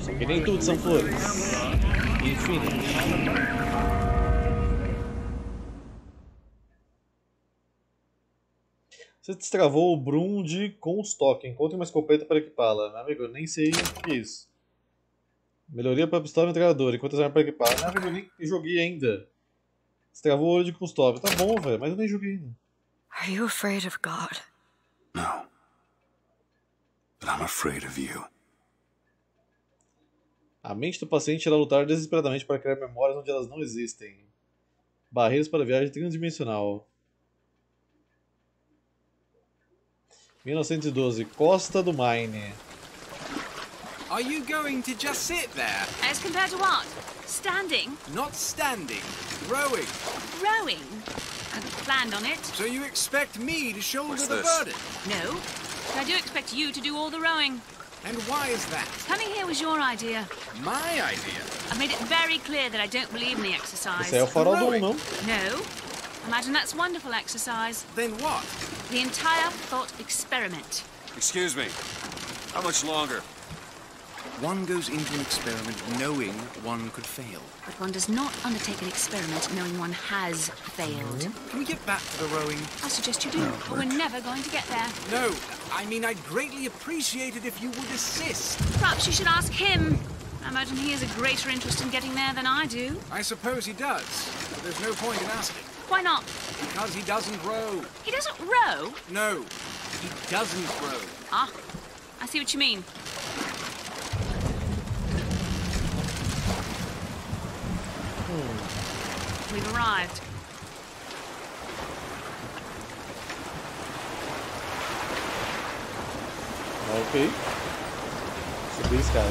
So getting include some fluids. Você destravou o Brum de Comstock. Encontre uma escopeta para equipá-la. Meu amigo, eu nem sei o que é isso. Melhoria para a pistola e metralhadora. Enquanto as armas para equipá-la. Meu amigo, eu nem joguei ainda. Destravou o ouro de Comstock. Tá bom, velho, mas eu nem joguei ainda. Are you afraid of God? No. But I'm afraid of you. A mente do paciente irá lutar desesperadamente para criar memórias onde elas não existem. Barreiras para a viagem transdimensional. 1912, Costa do Maine. Are you going to just sit there? As compared to what? Standing? Not standing. Rowing. Rowing? I planned on it. So you expect me to shoulder the burden? No. But I do expect you to do all the rowing. And why is that? Coming here was your idea. My idea? I've made it very clear that I don't believe in the exercise. Esse é o farol do mundo. No. Imagine that's wonderful exercise. Then what? The entire thought experiment. Excuse me. How much longer? One goes into an experiment knowing one could fail. But one does not undertake an experiment knowing one has failed. Mm-hmm. Can we get back to the rowing? I suggest you do, but we're never going to get there. No, I mean, I'd greatly appreciate it if you would assist. Perhaps you should ask him. I imagine he has a greater interest in getting there than I do. I suppose he does, but there's no point in asking. Why not? Because he doesn't row. He doesn't row? No, he doesn't row. Ah, I see what you mean. We've arrived. Okay. So these guys.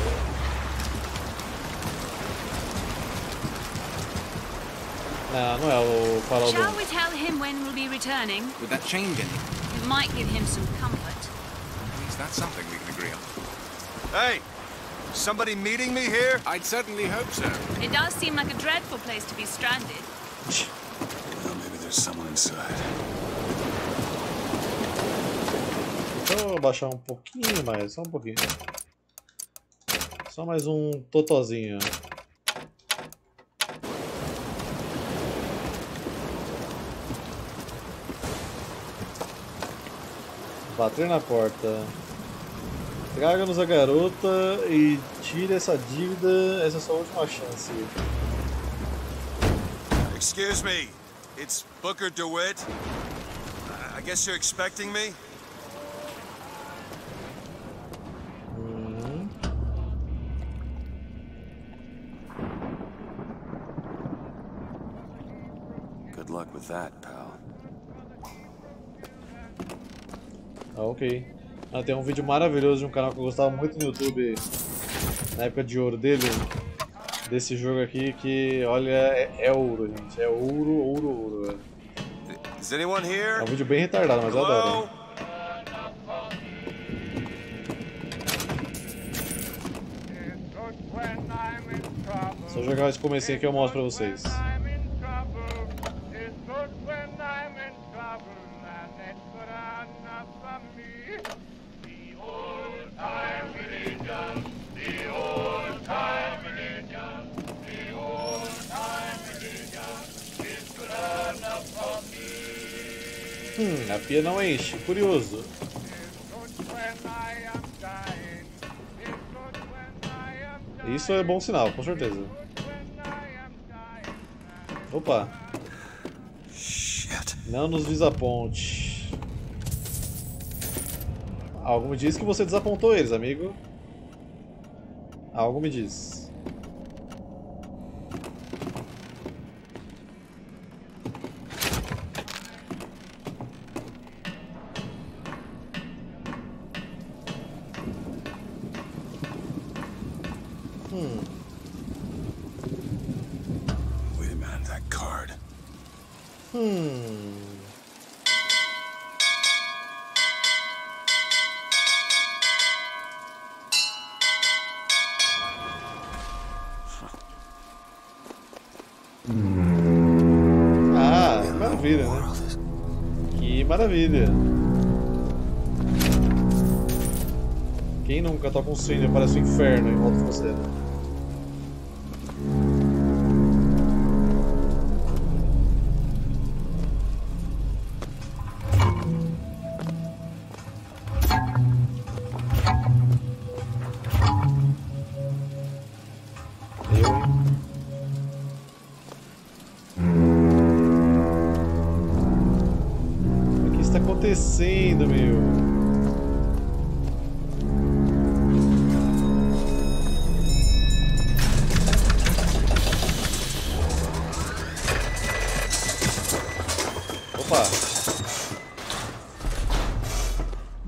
Shall we tell him when we'll be returning? Would that change anything? It might give him some comfort. At least that's something we can agree on. Hey! Somebody meeting me here? I'd certainly hope so. It does seem like a dreadful place to be stranded. Well, maybe there's someone inside. Vou baixar pouquinho mais, só pouquinho. Só mais totozinho. Bater na porta. Traga-nos a garota e tire essa dívida. Essa é a sua última chance. Excuse me, it's Booker DeWitt. I guess you're expecting me? Good luck with that, pal. Ok. Ah, tem vídeo maravilhoso de canal que eu gostava muito no YouTube, na época de ouro dele, desse jogo aqui que, olha, é ouro, gente, é ouro, ouro, ouro. Is anyone here? É vídeo bem retardado, mas eu adoro. Só jogar esse comecinho aqui eu mostro pra vocês. A pia não enche, curioso. Isso é bom sinal, com certeza. Opa! Não nos desaponte. Algo me diz que você desapontou eles, amigo. Algo me diz. Quem não cantar com o sino parece um inferno em volta de você.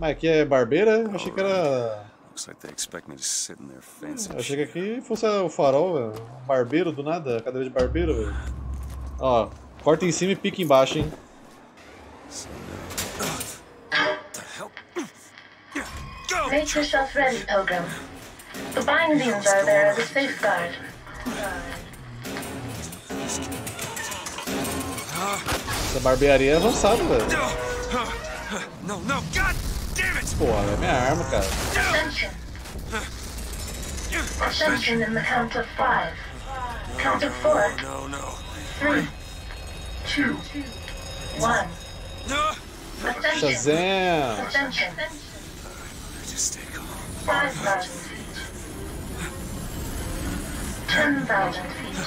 Aqui é barbeira? Achei que era... achei que aqui fosse o farol, velho. Barbeiro do nada, cadeira de barbeiro, velho. Ó, corta em cima e pica embaixo, hein. Make yourself ready, Pilgrim. The bindings are there as a safeguard. Essa barbearia é avançada, velho. Não, não, God! Porra, é minha arma, cara. Ascension in the count of 5. Count of 4. 3. 2. 1. Shazam! Ascension. 5,000 feet. 10,000 feet.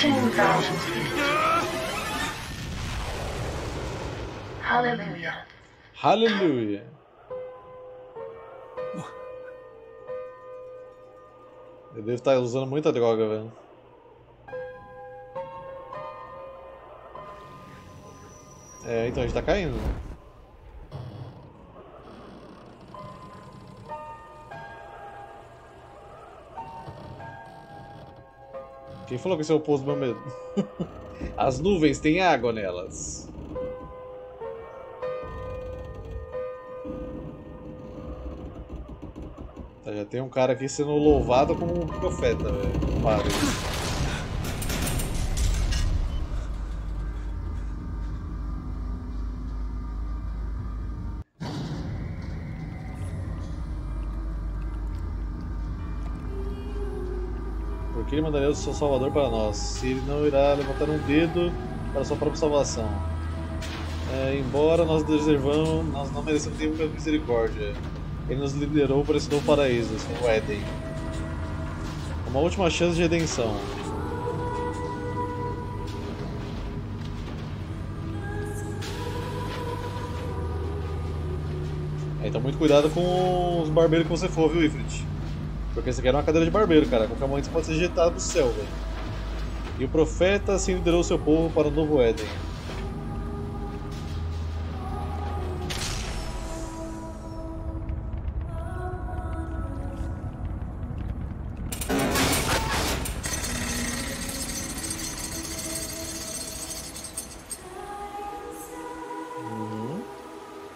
15,000 feet. Hallelujah. Hallelujah. Eu devo estar usando muita droga, velho. É, então a gente tá caindo. Quem falou que esse é o poço do meu medo? As nuvens têm água nelas. Já tem um cara aqui sendo louvado como um profeta, velho. Para. Porque ele mandaria o seu salvador para nós, se ele não irá levantar um dedo para sua própria salvação. É, embora nós deservamos, nós não merecemos nenhuma misericórdia. Ele nos liderou para esse novo paraíso, o Éden. Uma última chance de redenção. É, então muito cuidado com os barbeiros que você for, viu, Ifrit? Porque isso aqui era uma cadeira de barbeiro, cara. A qualquer momento você pode ser ejetado do céu, velho. E o profeta assim liderou seu povo para o novo Éden.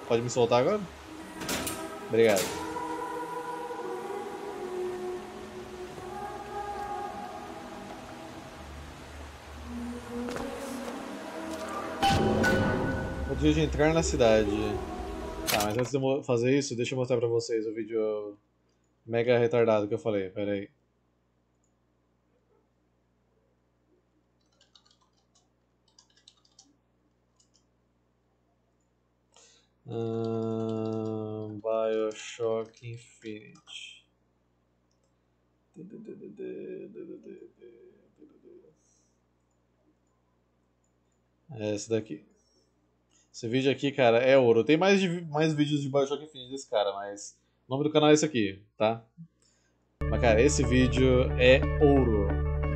Pode me soltar agora? Obrigado. O dia de entrar na cidade. Tá, mas antes de eu fazer isso, deixa eu mostrar pra vocês o vídeo mega retardado que eu falei. Pera aí. Bioshock Infinite. É esse daqui. Esse vídeo aqui, cara, é ouro. Tem mais vídeos de Bioshock Infinite desse cara, mas o nome do canal é esse aqui, tá? Mas, cara, esse vídeo é ouro.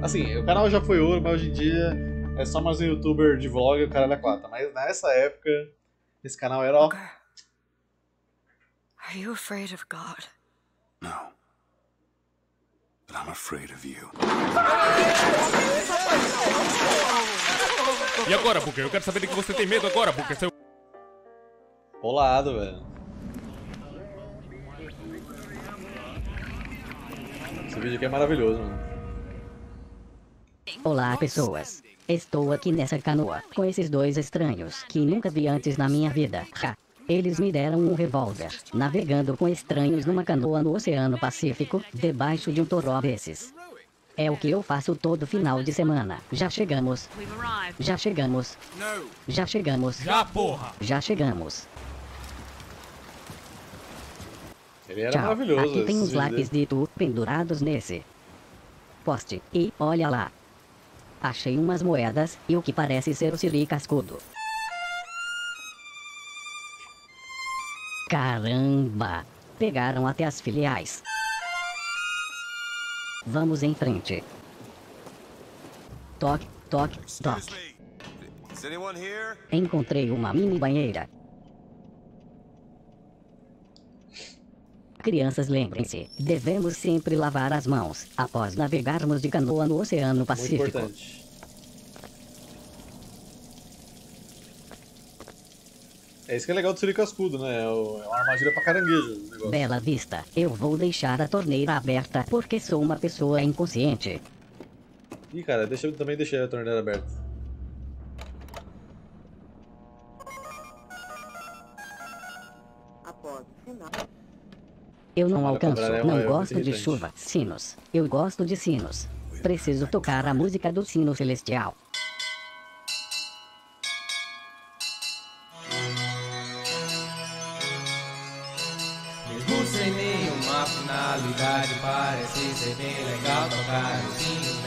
Assim, o canal já foi ouro, mas hoje em dia é só mais um youtuber de vlog, o cara é 4. Mas nessa época, esse canal era... Are you afraid of God? No. But I'm afraid of you. E agora, Booker? Eu quero saber de que você tem medo agora, Booker. Seu... Bolado, velho. Esse vídeo aqui é maravilhoso, mano. Olá, pessoas. Estou aqui nessa canoa com esses dois estranhos que nunca vi antes na minha vida. Ha. Eles me deram um revólver, navegando com estranhos numa canoa no Oceano Pacífico, debaixo de um toró desses. É o que eu faço todo final de semana. Já chegamos. Já chegamos. Já chegamos. Já, porra! Já chegamos. Ele era maravilhoso. Aqui tem uns lápis de tu pendurados nesse poste. E olha lá. Achei umas moedas e o que parece ser o siri cascudo. Caramba! Pegaram até as filiais. Vamos em frente. Toque, toque, toque. Encontrei uma mini banheira. Crianças, lembrem-se, devemos sempre lavar as mãos após navegarmos de canoa no Oceano Pacífico. Muito importante. É isso que é legal do siri cascudo, né? É uma armadilha pra caranguejo. O negócio. Bela Vista, eu vou deixar a torneira aberta porque sou uma pessoa inconsciente. Ih, cara, eu também deixei a torneira aberta. Após o sinal. Eu não alcanço, não gosto de chuva, sinos. Eu gosto de sinos. Preciso tocar a música do sino celestial.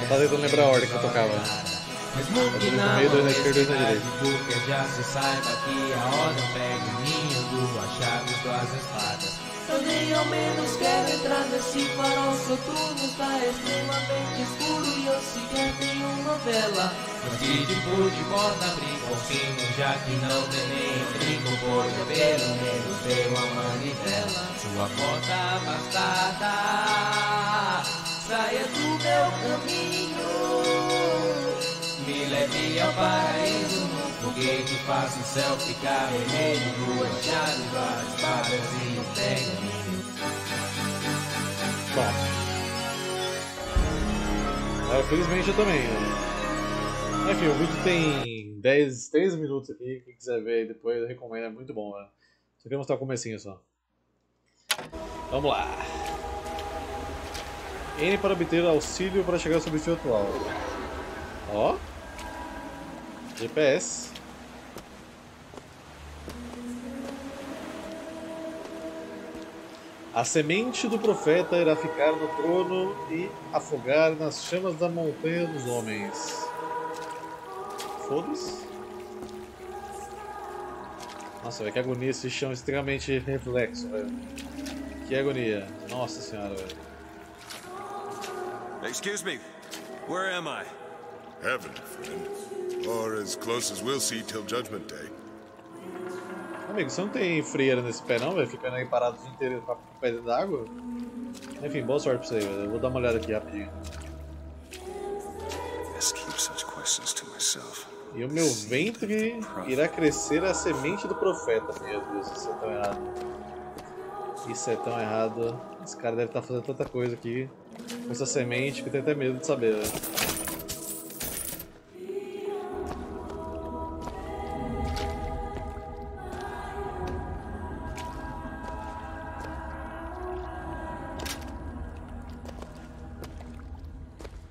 Tá tentando lembrar a ordem que eu tocava. Eu tô no meio, dois na esquerda, dois na direita. Já se saiba que a ordem pega o ninho do achado das espadas. Eu nem ao menos quero entrar nesse farol. Soturno está extremamente escuro e eu sequer tenho uma vela. Mas que tipo de porta brinco ao sino, já que não tem nem um brinco, pois eu pelo menos dei uma manivela. Sua porta abastada, saia do meu caminho, me leve ao paraíso. Foguete faz o céu ficar vermelho, duas chaves, várias espadas e um pergaminho. Bom, felizmente eu também. Enfim, o vídeo tem 3 minutos aqui. Quem quiser ver aí depois, eu recomendo, é muito bom, né? Só queria mostrar o comecinho só. Vamos lá. N para obter auxílio para chegar ao seu objetivo atual. Ó. GPS. A semente do profeta irá ficar no trono e afogar nas chamas da montanha dos homens. Foda-se. Nossa, velho, que agonia esse chão extremamente reflexo, velho. Que agonia. Nossa senhora, velho. Excuse me. Where am I? Heaven, friend. Or as close as we'll see till Judgment Day. Amigo, você não tem freira nesse pé não, velho? Ficando aí parado o inteiro com a pé dentro da água? Enfim, boa sorte pra você aí, velho. Eu vou dar uma olhada aqui rapidinho. E o meu ventre irá crescer a semente do profeta. Meu Deus, isso é tão errado. Isso é tão errado. Esse cara deve estar fazendo tanta coisa aqui com essa semente que eu tenho até medo de saber, velho.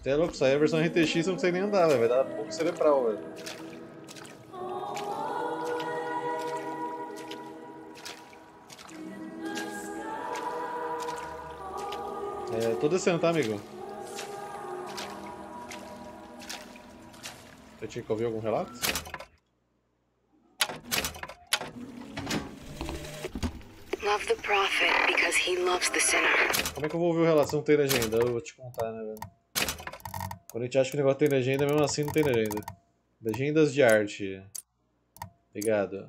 Você é louco, sai a versão RTX, você não consegue nem andar, véio. Vai dar pouco cerebral, velho. É, tô descendo, tá, amigo? Eu tinha que ouvir algum relato? Love the prophet because he loves the sinner. Como é que eu vou ouvir o relato se não tem legenda? Eu vou te contar, né, velho? Quando a gente acha que o negócio tem legenda, mesmo assim não tem legenda. Legendas de arte. Obrigado.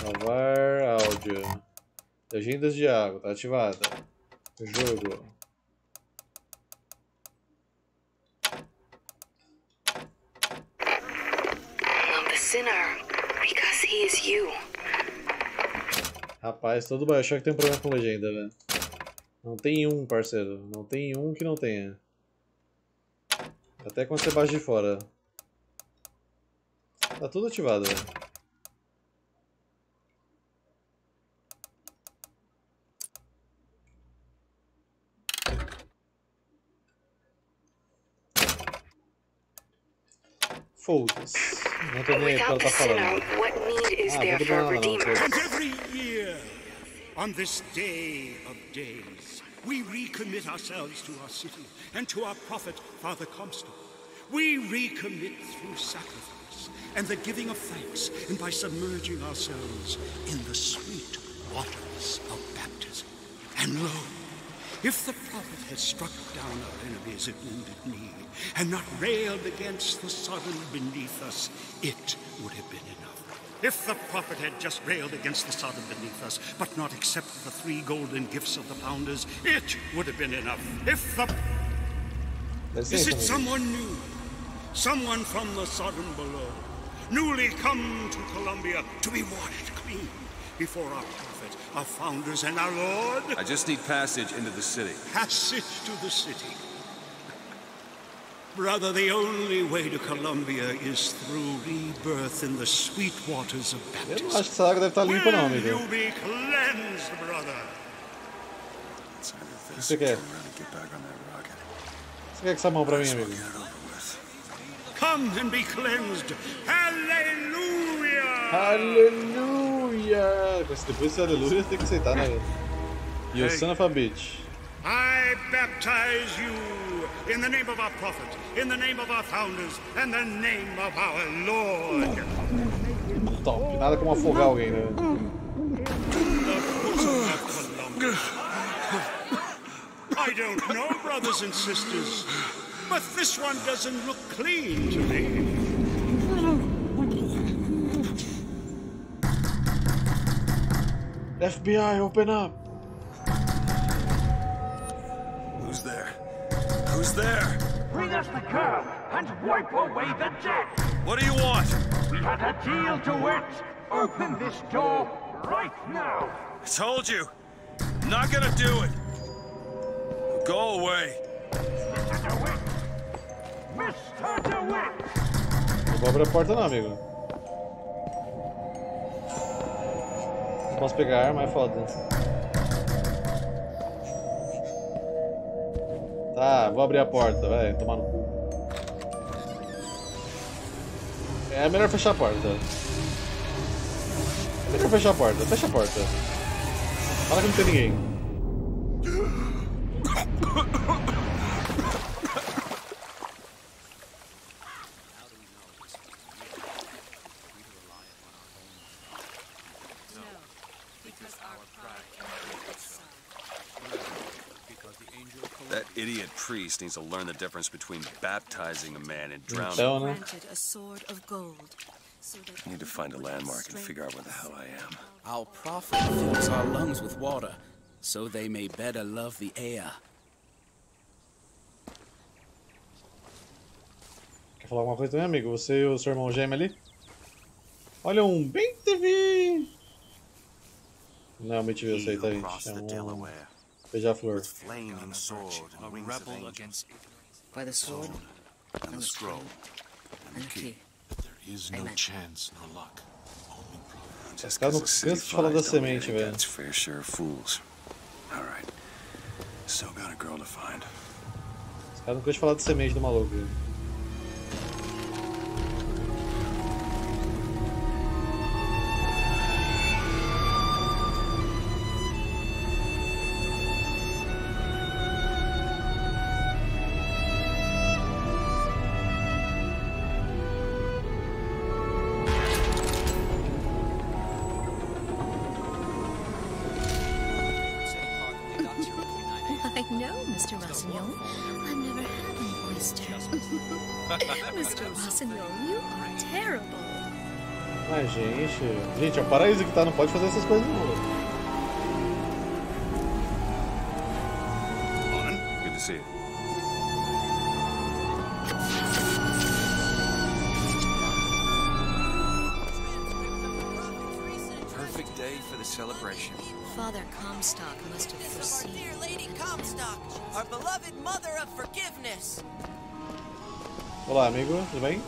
Salvar áudio. Legendas de água, tá ativada. Jogo. Love the sinner, because he is you. Rapaz, todo Bioshock tem um problema com legenda, velho. Não tem um, parceiro. Não tem um que não tenha. Até quando você bate de fora. Tá tudo ativado, velho. Foda-se. Não tô nem o que ela tá falando. On this day of days, we recommit ourselves to our city and to our prophet, Father Comstock. We recommit through sacrifice and the giving of thanks and by submerging ourselves in the sweet waters of baptism. And lo, if the prophet had struck down our enemies at Wounded Knee and not railed against the Sodom beneath us, it would have been enough. If the prophet had just railed against the Sodom beneath us, but not accepted the three golden gifts of the founders, it would have been enough. If the... Is it someone new? Someone from the Sodom below, newly come to Columbia to be washed clean before our prophet, our founders, and our Lord? I just need passage into the city. Passage to the city. Brother, the only way to Columbia is through rebirth in the sweet waters of baptism. Will you be cleansed, brother? Let's end this and get back on that rocket. Come and be cleansed. Hallelujah! Hallelujah! Depois de aleluia tem que aceitar, né? You son of a bitch. I baptize you in the name of our prophet, in the name of our founders, and the name of our Lord. Top, nada como afogar alguém, né? I don't know, brothers and sisters, but this one doesn't look clean to me. FBI, open up. Who's there? Bring us the curb and wipe away the debt! What do you want? We had a deal, DeWitt! Open this door right now! I told you! I'm not gonna do it! Go away! Mr. DeWitt! Mr. DeWitt! Não vou abrir a porta não, amigo. Não posso pegar a arma, é foda. Tá, vou abrir a porta, vai, tomar no cu. É melhor fechar a porta. É melhor fechar a porta, fecha a porta. Fala que não tem ninguém. Priest needs to learn the difference between baptizing a man and drowning. I need to find a landmark and figure out where the hell I am. Our prophet fills our lungs with water, so they may better love the air. Quer falar alguma coisa também, amigo? Você e o seu irmão gêmeo ali? Olha bem TV. Não, me tive, eu sei, tá, gente. With flaming sword and wings of angels. By the sword and the scroll and the key. There is no chance, no luck. Only prayer. Just because the city flies don't mean it's fair share of fools. All right. Still got a girl to find. Os caras não gostam de falar de semente do maluco. Gente, é um paraíso que tá, não pode fazer essas coisas não. Good to see you. Perfect day for the celebration. Father Comstock must have foreseen. Dear Lady Comstock, our beloved mother of forgiveness. Olá, amigo, tudo bem?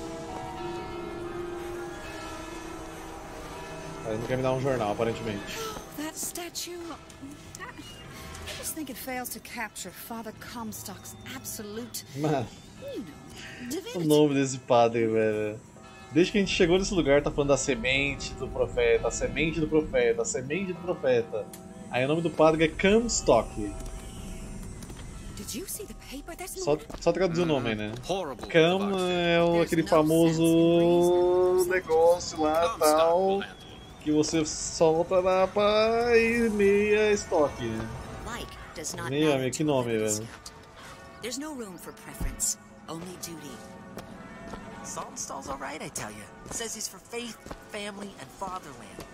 Ele não quer me dar um jornal, aparentemente. That statue, I just think it fails to capture Father Comstock's absolute. Mano, o nome desse padre, velho. Desde que a gente chegou nesse lugar, tá falando da semente do profeta, a semente do profeta, a semente do profeta. Aí o nome do padre é Comstock. Só traduzir o nome, né? Cam é aquele famoso negócio lá, tal, que você solta na pá e meia estoque. Meia, que nome, velho.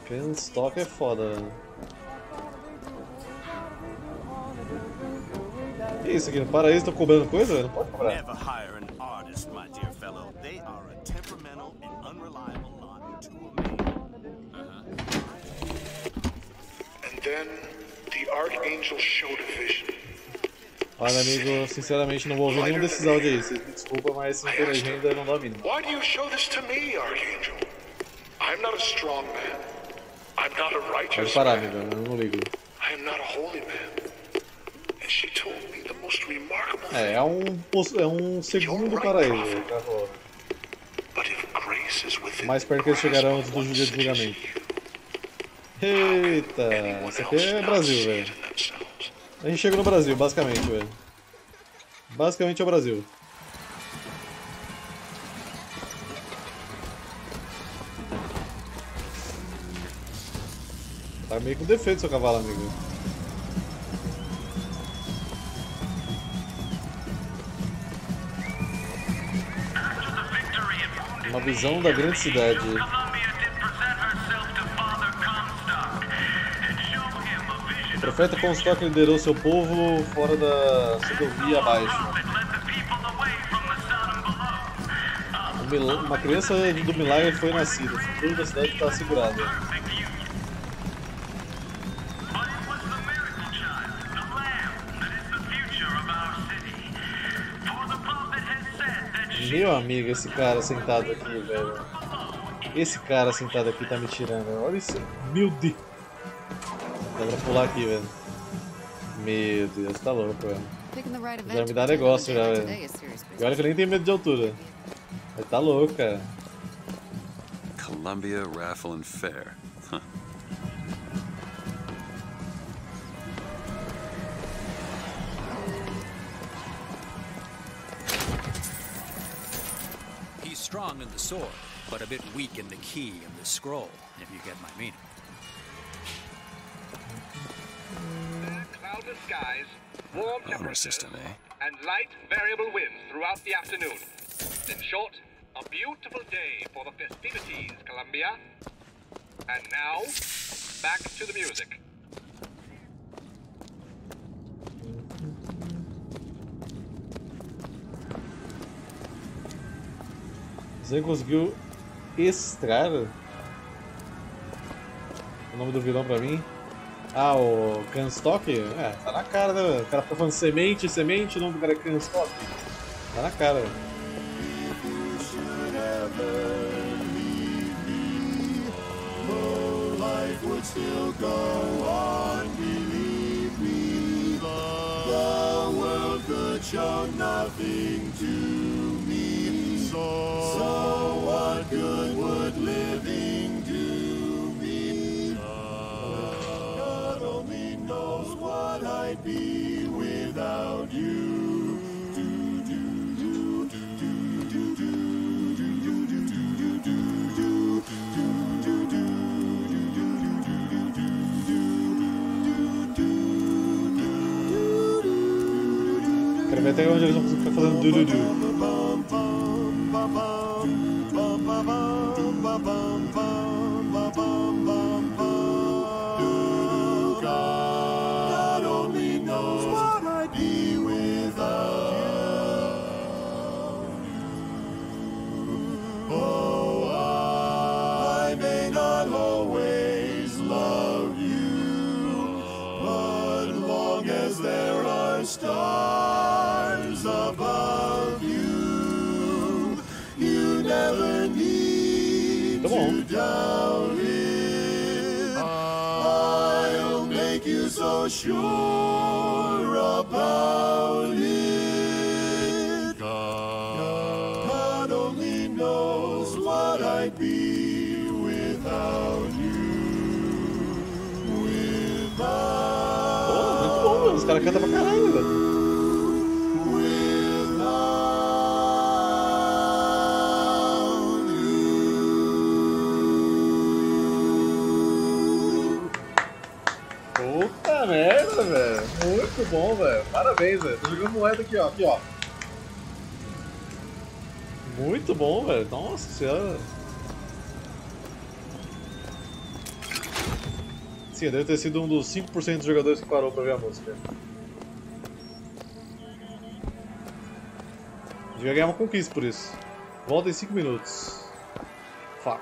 Comstock é foda, velho. Que isso aqui? No paraíso estão cobrando coisa? Não pode cobrar. Olha, amigo, sinceramente não vou ouvir nenhum desses áudios aí. Você me desculpa, mas se não tem legenda, não dá o mínimo. Por que você mostra isso para mim, Archangel? Eu não sou um homem forte. Eu não sou um homem righteous. Pode parar, amigo, eu não ligo. Eu não sou um homem santo. É um segundo paraíso, mais perto que eles chegarão antes do dia do julgamento. Eita, isso aqui é Brasil, velho. A gente chega no Brasil, basicamente, velho. Basicamente é o Brasil. Tá meio com defeito seu cavalo, amigo. Uma visão da grande cidade. O profeta Comstock liderou seu povo fora da Sodovia abaixo. Uma criança do milagre foi nascida. O futuro da cidade está assegurado. Meu amigo, esse cara sentado aqui, velho. Esse cara sentado aqui tá me tirando, velho. Olha isso. Meu Deus. Dá pra pular aqui, velho. Meu Deus, tá louco, velho. Já me dá negócio, já, velho. E olha que eu nem tenho medo de altura. Mas tá louco, cara. Columbia, Raffle and Fair. Strong in the sword, but a bit weak in the key and the scroll, if you get my meaning. Cloudless skies, warm temperatures, and light variable winds throughout the afternoon. In short, a beautiful day for the festivities, Columbia. And now, back to the music. Você conseguiu extrair o nome do vilão pra mim? Ah, o Comstock? É, tá na cara, né, velho? O cara tá falando semente, semente, o nome do cara é Comstock. Tá na cara, velho. So what good would living do me? God only knows what I'd be without you. Do do do do do do do do do do do do do do. Quero ver até onde eles vão ficar fazendo du-du-du. God only knows what I'd be without you. Oh, I may not always love you, but long as there are stars above you, Come on. Down here, I'll make you so sure about it. God only knows what I'd be without you. Without you. Os caras cantam pra caralho, velho. Merda, velho. Muito bom, velho. Parabéns, velho. Tô jogando moeda aqui, ó. Aqui, ó. Muito bom, velho. Nossa senhora. Sim, deve ter sido um dos 5% dos jogadores que parou pra ver a música. Devia ganhar uma conquista por isso. Volta em 5 minutos. Fuck.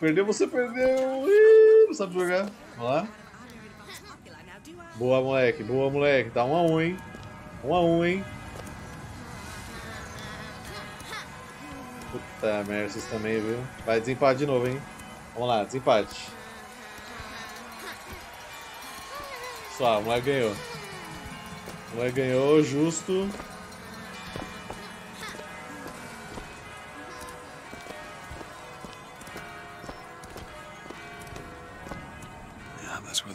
Perdeu, você perdeu. Ih, não sabe jogar. Vamos lá. Boa, moleque, boa, moleque. Dá 1 a 1, hein. 1 a 1, hein. Puta merda, vocês também, viu. Vai desempate de novo, hein. Vamos lá, desempate. Pessoal, o moleque ganhou. O moleque ganhou, justo.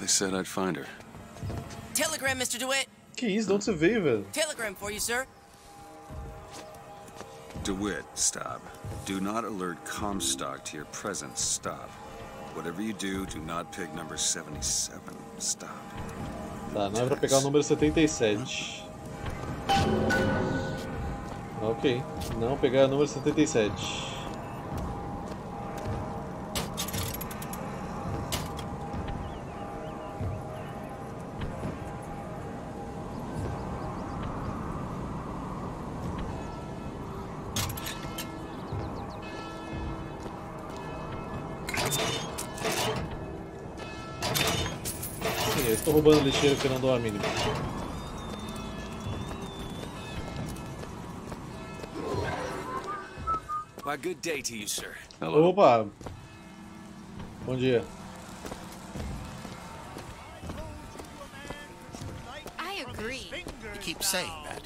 Said I'd find her. Telegram, Mr. DeWitt. Que isso, de onde você veio, velho? Telegram for you, sir. DeWitt, stop. Do not alert Comstock to your presence, stop. Whatever you do, do not pick number 77, stop. Tá, não é pra pegar o número 77. Ok, não pegar o número 77. Roubando lixeiro que não dou a mínima. Why, good day to you, sir. Hello. Opa! Bom dia. I agree. You keep saying that.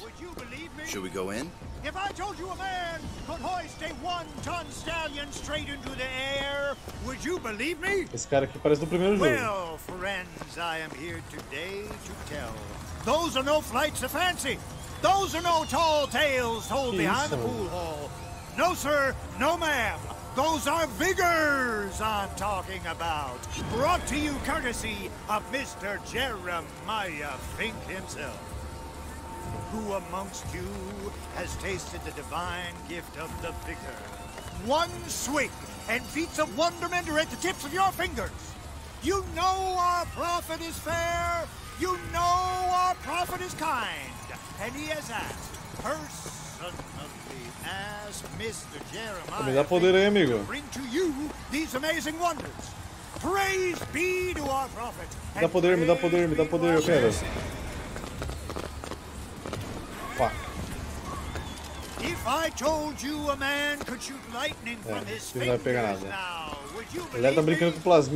Should we go in? If I told you a man could hoist a 1-ton stallion straight into the air, would you believe me? Esse cara aqui parece do primeiro jogo. Well, friends, I am here today to tell. Those are no flights of fancy. Those are no tall tales told behind the pool hall. No, sir, no, ma'am. Those are Vigors I'm talking about. Brought to you courtesy of Mr. Jeremiah Fink himself. Who amongst you has tasted the divine gift of the vigor? One swig, and feats of wonderment are at the tips of your fingers. You know our prophet is fair, you know our prophet is kind, and he has asked, personally asked Mr. Jeremiah to bring to you these amazing wonders. Praise be to our prophet. Me dá poder, me dá poder, me dá poder, eu quero. If I told you a man could shoot lightning from his fingers now, would you believe me?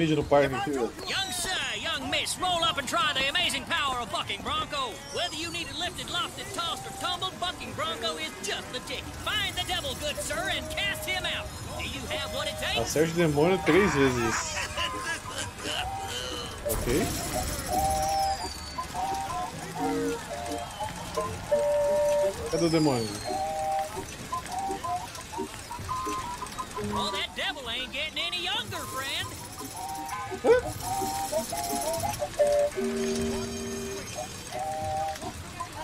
Young sir, young miss, roll up and try the amazing power of Bucking Bronco. Whether you need it lifted, lofted, tossed, or tumbled, Bucking Bronco is just the ticket. Find the devil, good sir, and cast him out. Do you have what it takes? Acerte o demônio 3 vezes. Ok. Cadê o demônio? Well, that devil ain't getting any younger, friend.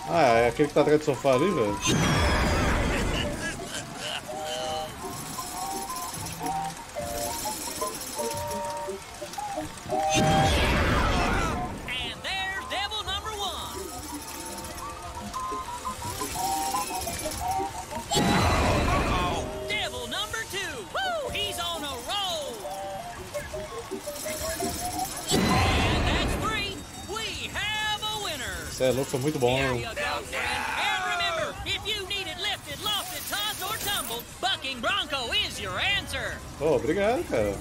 Ah, é aquele que tá atrás do sofá ali, velho. And there's devil number 1. And that's 3. We have a winner. That looks unbreakable. There you go, friend. And remember, if you need it lifted, lofted, tossed, or tumbled, Bucking Bronco is your answer. Oh, obrigado, cara.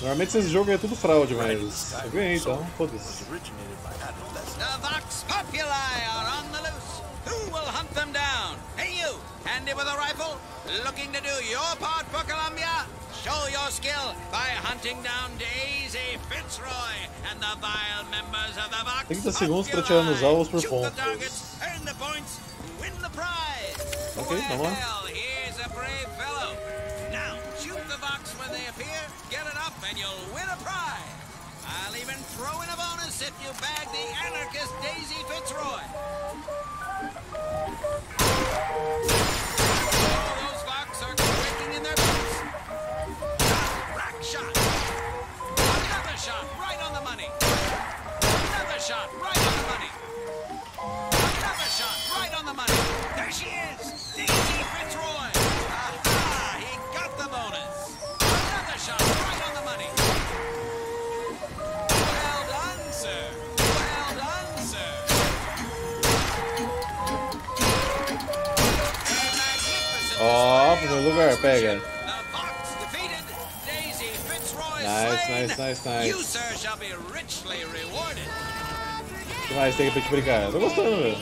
Normalmente esse jogo é tudo fraude, mas eu ganhei, então foda-se. The Vox Populi are on the loose. Who will hunt them down? Hey you, handy with a rifle? Looking to do your part for Columbia? Show your skill by hunting down Daisy Fitzroy and the vile members of the Vox Populi. 30 segundos para tirar nos alvos por pontos. Ok, vamos lá. And you'll win a prize. I'll even throw in a bonus if you bag the anarchist Daisy Fitzroy. All those Vox are quaking in their boots. Rack shot. Another shot right on the money. Another shot right on the money. Another shot right on the money. There she is, Daisy Fitzroy. Aha, he got the bonus. Another shot right on the money. Ó, pro meu lugar, pega. Nice, nice, nice, nice. O que mais tem aqui pra te brincar? Eu tô gostando, velho.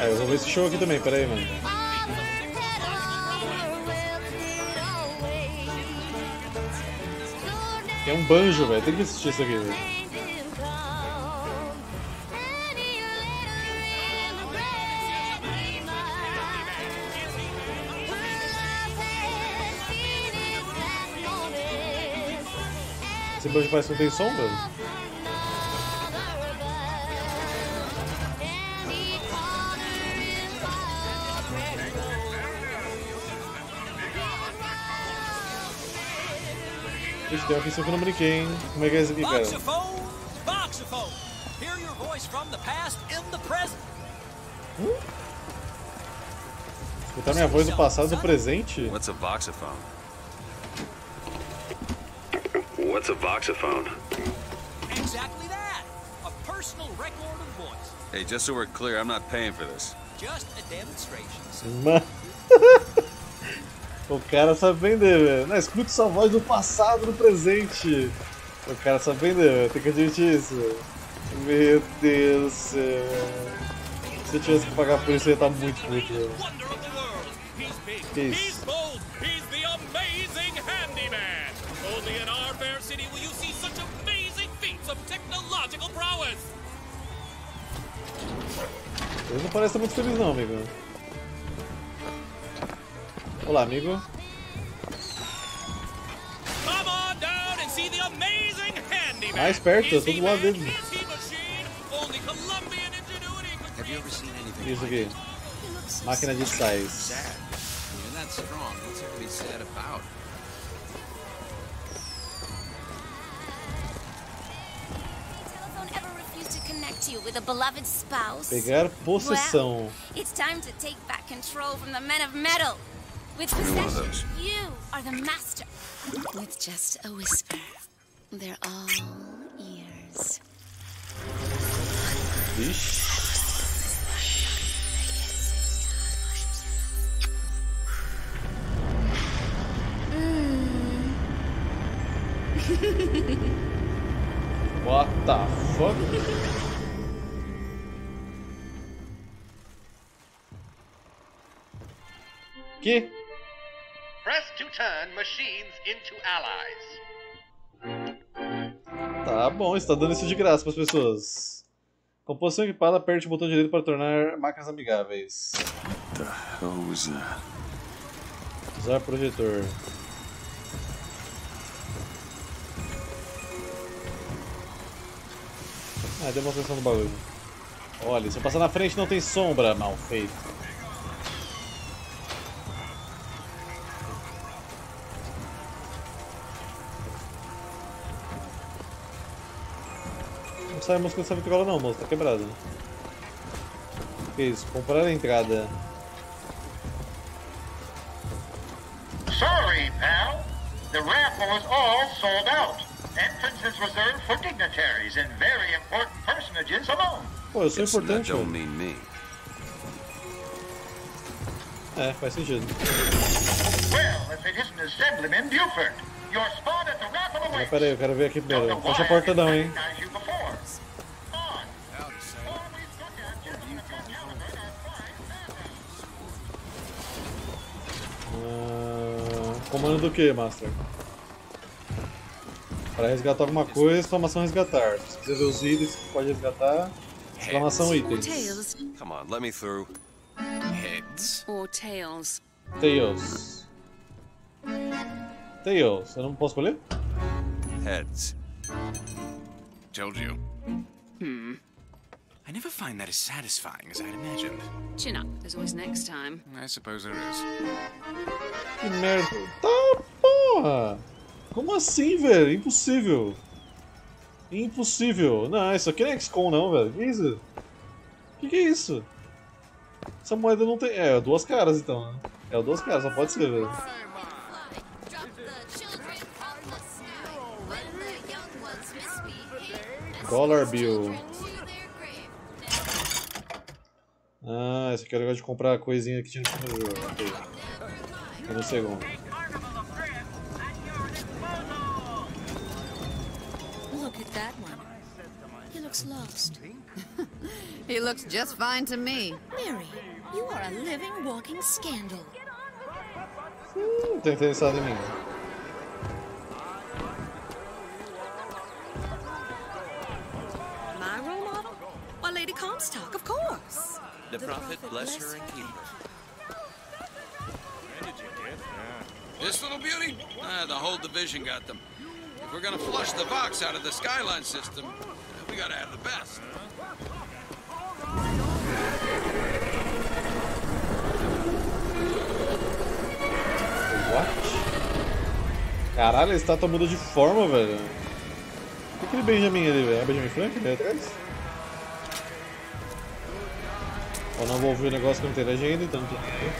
Ah, eu vou ver esse show aqui também, peraí, mano. É um banjo, velho. Tem que assistir isso aqui, velho. Esse banjo parece que não tem som, velho. Gente, tem uma questão que eu não brinquei, hein? Como é que é esse aqui, cara? Voxafone! Voxafone! Hear your voice from the past in the present. Escutar minha voz do passado e do presente? What's a voxafone? What's a voxaphone? Exactly that! A personal record of voice. Hey, just so we're clear, I'm not paying for this. Just a demonstration. O cara sabe vender, velho. Não, escute sua voz do passado, do presente. O cara sabe vender, velho. Tem que admitir isso, velho. Meu Deus do céu. Se eu tivesse que pagar por isso, eu ia estar muito puto, velho. Que isso? Ele não parece muito feliz não, amigo. Olá, amigo. Mais perto, todo lado dele. Isso aqui. Máquina de sais. With a beloved spouse. Pegar possessão. Well, it's time to take back control from the men of metal. With possession, you are the master. With just a whisper, they're all ears. What the fuck? Que? Press to turn machines into allies. Tá bom, está dando isso de graça para as pessoas. Composição equipada, aperte o botão direito para tornar máquinas amigáveis. What the hell was that? Usar projetor. Ah, demonstração do bagulho. Olha, se eu passar na frente não tem sombra, mal feito. A música não sabe tocar não, moço, tá quebrado. O que é isso? Comprar a entrada. Sorry, pal. The raffle is all sold out. Entrance is reserved for dignitaries and very important personages alone. Well, it's important. That don't mean me. Well, if it isn't Assemblyman Buford, your spawn at the raffle awaits. Peraí, eu quero ver aqui primeiro. Fecha a porta não, hein? Comando do que, Master? Para resgatar alguma coisa, exclamação resgatar. Se quiser ver os itens, pode resgatar. Exclamação itens. Come on, let me through. Heads or tails? Tails. Tails. Eu não posso escolher? Heads. Told you. I never find that as satisfying as I'd imagined. Chin up. There's always next time. I suppose there is. Que merda. Tá, porra! Como assim, velho? Impossível. Impossível. Não, isso aqui não é XCOM não, velho. Que isso? Que é isso? Essa moeda não tem... É, duas caras então, né? É, duas caras, só pode ser, velho. Dollar Bill. Ah, esse aqui é o negócio de comprar a coisinha que tinha no jogo. Ok. Só um segundo. Look at that one. He looks lost. He looks just fine to me. Mary, you are a living, walking scandal. Tá interessado em mim. My role model? Why, Lady Comstock, of course. The prophet bless her and keep her. This little beauty? The whole division got them. If we're gonna flush the Vox out of the Skyline system, we gotta have the best. Caralho, a estátua muda de forma, velho. O que é aquele Benjamin ali, velho? É Benjamin Franklin ali atrás? Eu não vou ouvir o negócio que não interage ainda, então não tem ninguém.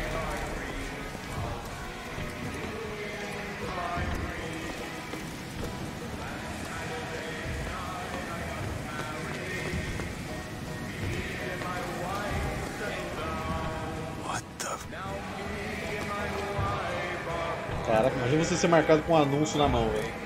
Caraca, imagina você ser marcado com um anúncio na mão, velho.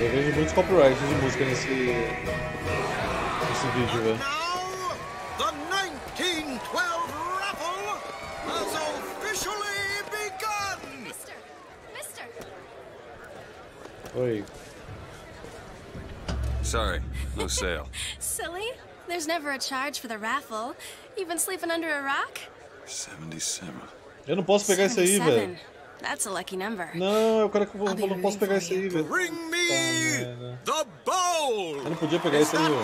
Eu vejo muitos copyrights de música nesse vídeo, velho. The 1912 raffle has officially begun. Mister. Oi. Sorry, no sale. Silly, there's never a charge for the raffle. You've been sleeping under a rock? 77. Eu não posso pegar isso aí, velho. That's a lucky number. Não, eu quero que eu não posso pegar isso aí, velho. Bring me the bowl. Eu não podia pegar isso aí, velho.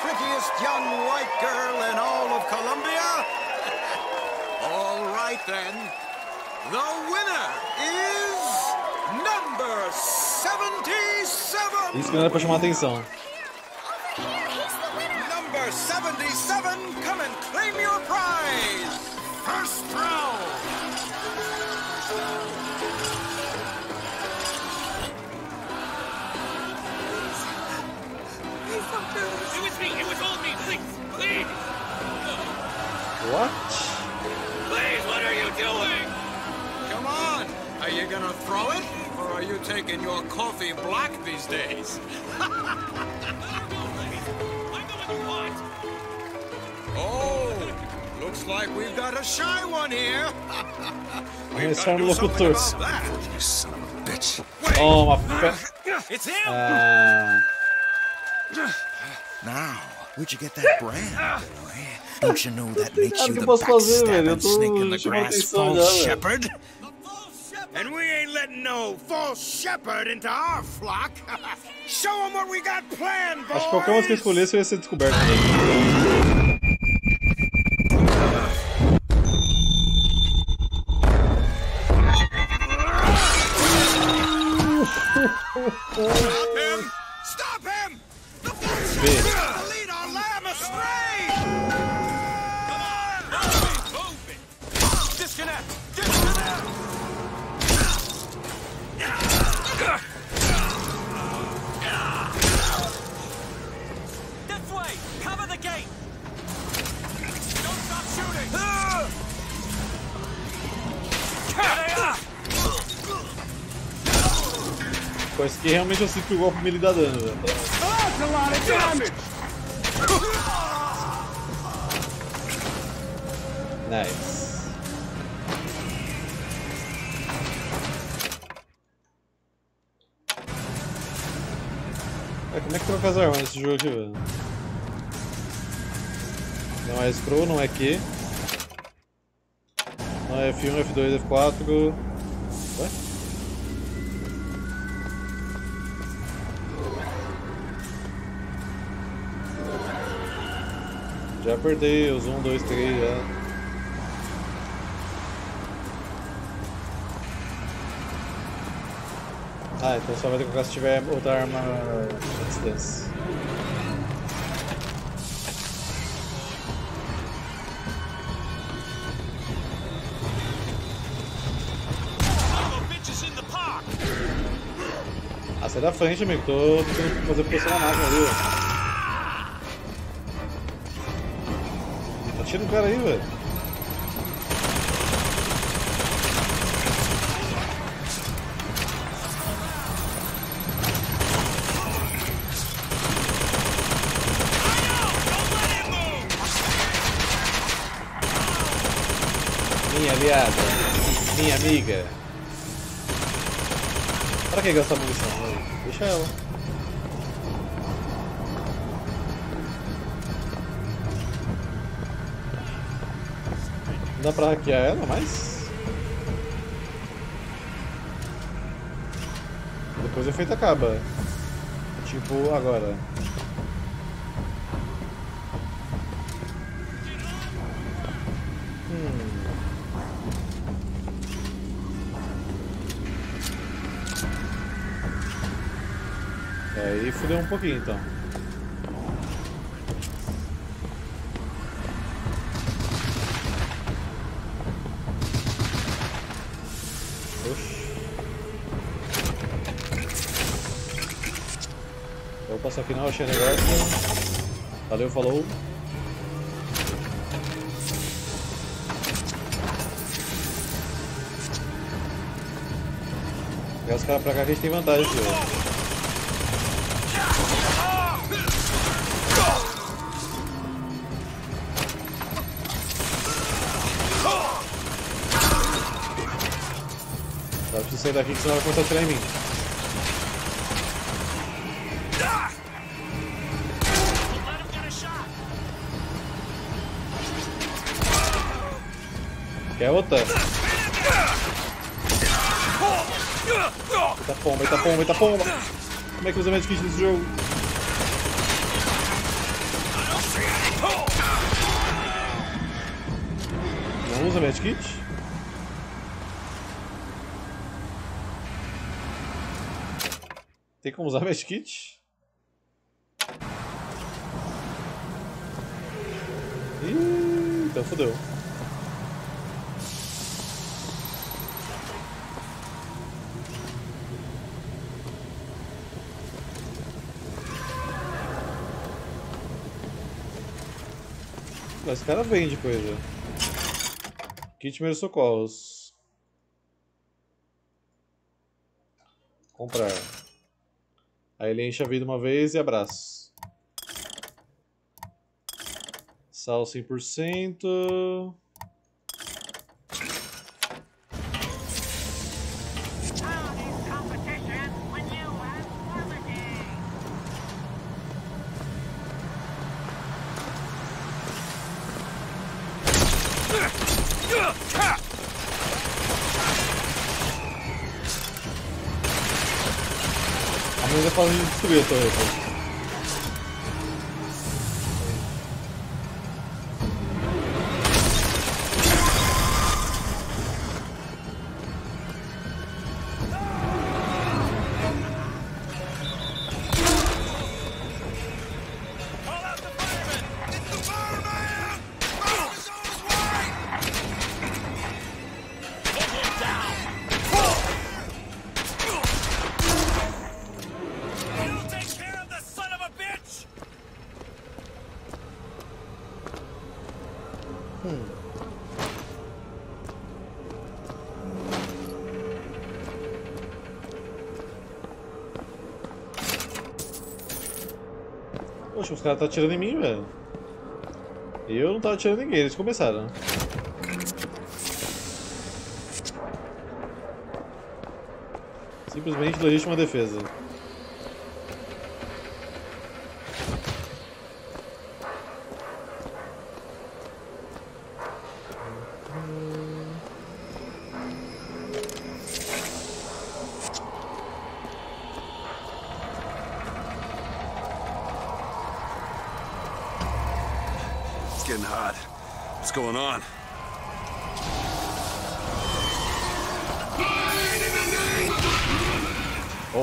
Prettiest young white girl in all of Columbia? All right then, the winner is number 77. Isso não era pra chamar atenção. Number 77, come and claim your prize. First round. What? Please, what are you doing? Come on! Are you gonna throw it? Or are you taking your coffee black these days? I know what you want! Oh! Looks like we've got a shy one here! We've got to do something about that! You son of a bitch! Wait. Oh, my It's him! Now, where'd you get that brand, boy? Don't you know that makes you the backstabbing snake in the grass, false shepherd? And we ain't letting no false shepherd into our flock. Show them what we got planned, boys. Acho que qualquer um que escolhesse ia ser descoberto. Com esse aqui realmente eu sinto que o golpe melee dá dano, velho. Nice. É, como é que troca as armas nesse jogo aqui, velho? Não é scroll, não é Q. Não é F1, F2, F4. Ué? Já apertei os 1, 2, 3 já. Ah, então só vai ter que colocar se tiver outra arma à distância. Ah, sai da frente, amigo. Tô tentando fazer funcionar a máquina ali, ó. Tira o cara aí, velho. Minha aliada, minha amiga. Pra que gastar munição? Deixa ela. Dá pra hackear ela, mas... Depois o efeito acaba. Tipo, agora. Aí fudeu um pouquinho, então. Só que não achei negócio. Valeu, falou. Pegar os caras pra cá que a gente tem vantagem aqui, ó. Só preciso sair daqui que senão vai começar a atirar em mim. Quer outra? Eita pomba, eita pomba, eita pomba! Como é que usa medkit nesse jogo? Não usa medkit? Tem como usar medkit? Ih, então fodeu. Esse cara vende coisa. Kit primeiros socorros. Comprar. Aí ele enche a vida uma vez e abraço. Sal 100%. Fala de destruir a torre. Poxa, os caras tá atirando em mim, velho. Eu não tava atirando em ninguém, eles começaram. Simplesmente legítima defesa.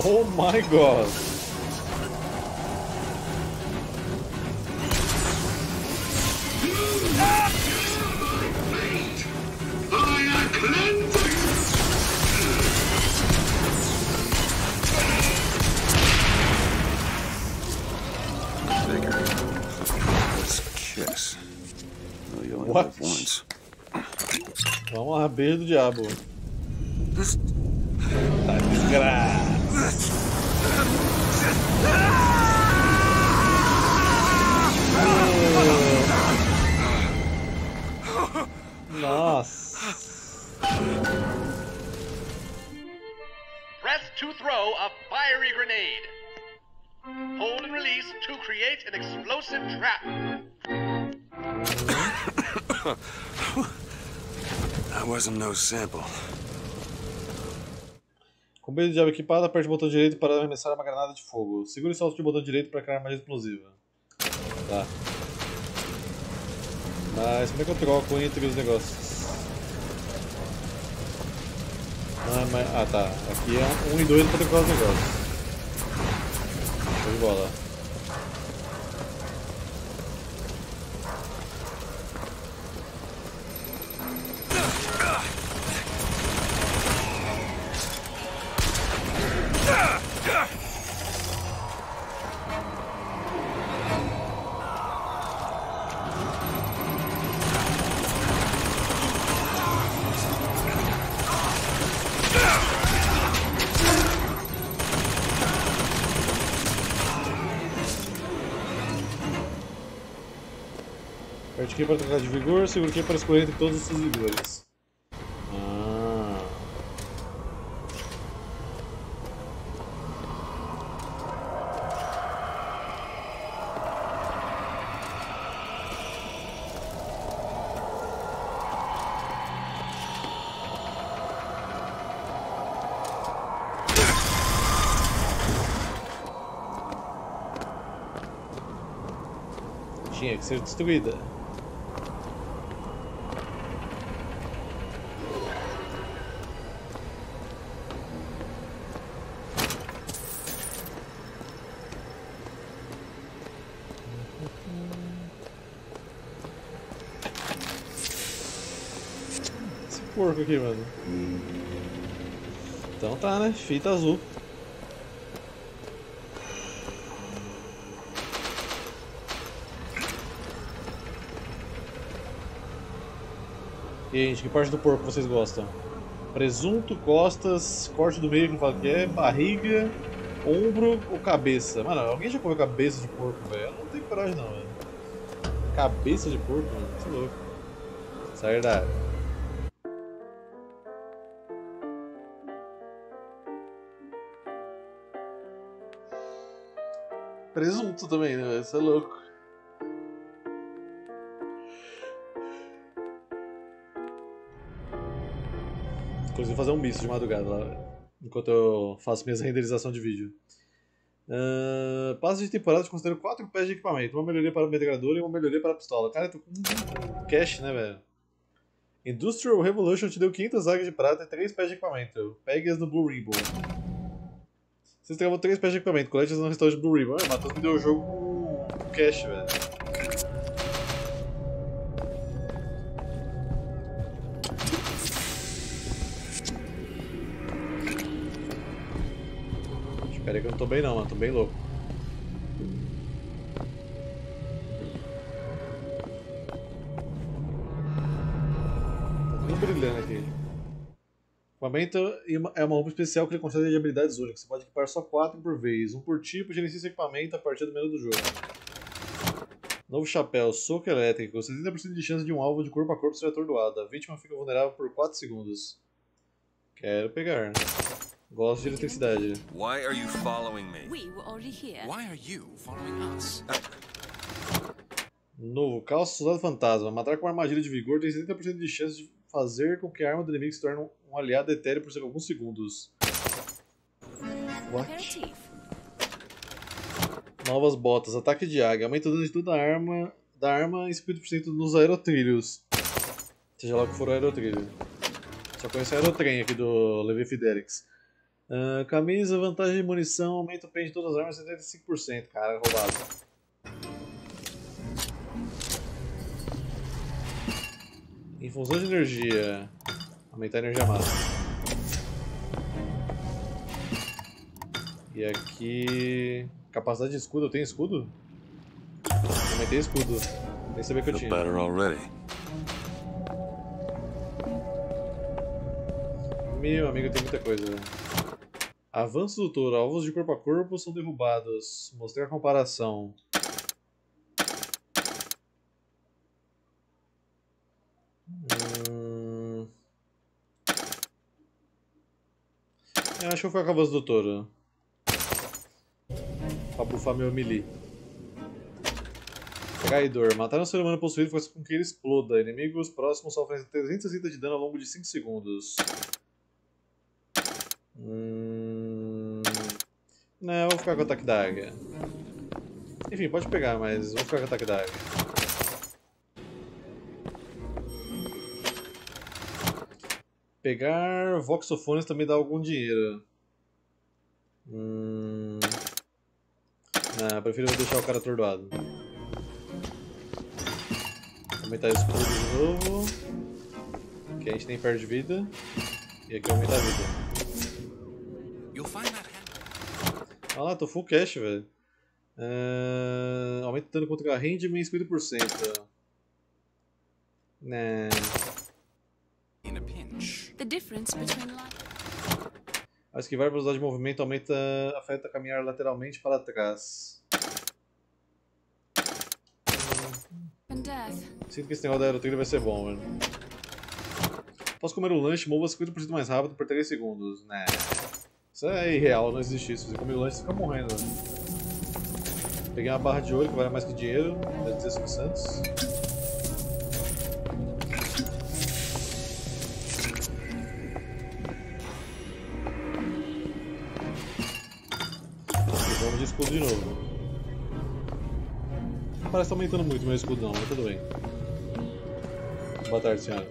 Oh my God! What? Vamos à beira do diabo. Tá desgraçado. Nossa. Press to throw a fiery grenade. Hold and release to create an explosive trap. That wasn't no sample. Com o beijo de diabo equipado, aperte o botão direito para arremessar uma granada de fogo. Segure e solte o botão direito para criar magia explosiva. Tá. Mas como é que eu troco entre os negócios? Ah, mas... ah tá. Aqui é 1 e 2 para trocar os negócios. Show de bola. Q para trocar de vigor, seguro Q para escolher entre todos os seus vigores. Ah. Tinha que ser destruída. Porco aqui, mano. Então tá, né? Fita azul. E aí, gente, que parte do porco vocês gostam? Presunto, costas, corte do meio, como que é, barriga, ombro ou cabeça? Mano, alguém já comeu cabeça de porco, velho? Eu não tenho coragem, não, velho. Cabeça de porco, mano? Isso é louco. Sair da área. Presunto também, né? Isso é louco. Consegui fazer um misto de madrugada lá, enquanto eu faço minhas renderizações de vídeo. Passo de temporada, eu considero 4 pés de equipamento. Uma melhoria para o metralhadora e uma melhoria para a pistola. Cara, eu tô com cash, né, velho? Industrial Revolution te deu 500 águias de prata e 3 pés de equipamento. Pegue-as no Blue Rainbow. Você entregou 3 pés de equipamento, colete no restaurante Blue Ribbon. Mano, Matheus me deu o jogo com cash, velho. Espera aí que eu não tô bem não, mano, tô bem louco. Tá tudo brilhando aqui. O equipamento é uma roupa especial que ele concede de habilidades únicas. Você pode equipar só 4 por vez, 1 por tipo, gerencia esse equipamento a partir do menu do jogo. Novo chapéu, soco elétrico, 70% de chance de um alvo de corpo a corpo ser atordoado. A vítima fica vulnerável por 4 segundos. Quero pegar. Gosto de eletricidade. Why are you following me? We were already here. Why are you following us? Novo calço soldado fantasma. Matar com uma armadilha de vigor tem 70% de chance de fazer com que a arma do inimigo se torne um aliado etéreo por alguns segundos. What? Novas botas. Ataque de águia. Aumenta o dano de toda a arma em 50% nos aerotrilhos. Seja lá o que for o aerotrilho. Só conheço o aerotrem aqui do Levi Fidelix. Camisa, vantagem de munição. Aumenta o peso de todas as armas em 75%. Cara, roubado. Infusão de energia. Aumentar a energia máxima. E aqui... Capacidade de escudo. Eu tenho escudo? Aumentei escudo. Nem sabia que eu tinha. Meu amigo, tem muita coisa. Avanço do touro. Alvos de corpo a corpo são derrubados. Mostrei a comparação. Eu acho que foi o avanço do touro. Pra bufar meu melee. Traidor. Matar um ser humano possuído faz com que ele exploda. Inimigos próximos sofrem 360 de dano ao longo de 5 segundos. Não, eu vou ficar com o ataque da águia. Enfim, pode pegar, mas vou ficar com o ataque da águia. Pegar voxofones também dá algum dinheiro. Não, prefiro deixar o cara atordoado. Aumentar isso de novo. Que a gente nem perde vida. E aqui aumenta a vida. Ah lá, tô full cash, velho. Aumenta o dano contra a rendimento em 50%. Né. A esquivar a velocidade de movimento afeta caminhar lateralmente para trás. Sinto que esse negócio da aerotrilha vai ser bom, mano. Posso comer um lanche, mova 50% mais rápido por 3 segundos. Né. Isso é irreal, não existe isso. Se você comer um lanche, você fica morrendo. Peguei uma barra de ouro que vale mais que dinheiro. Deve ter 500. Escudo de novo. Parece que tá aumentando muito meu escudão, mas tudo bem. Boa tarde, senhora.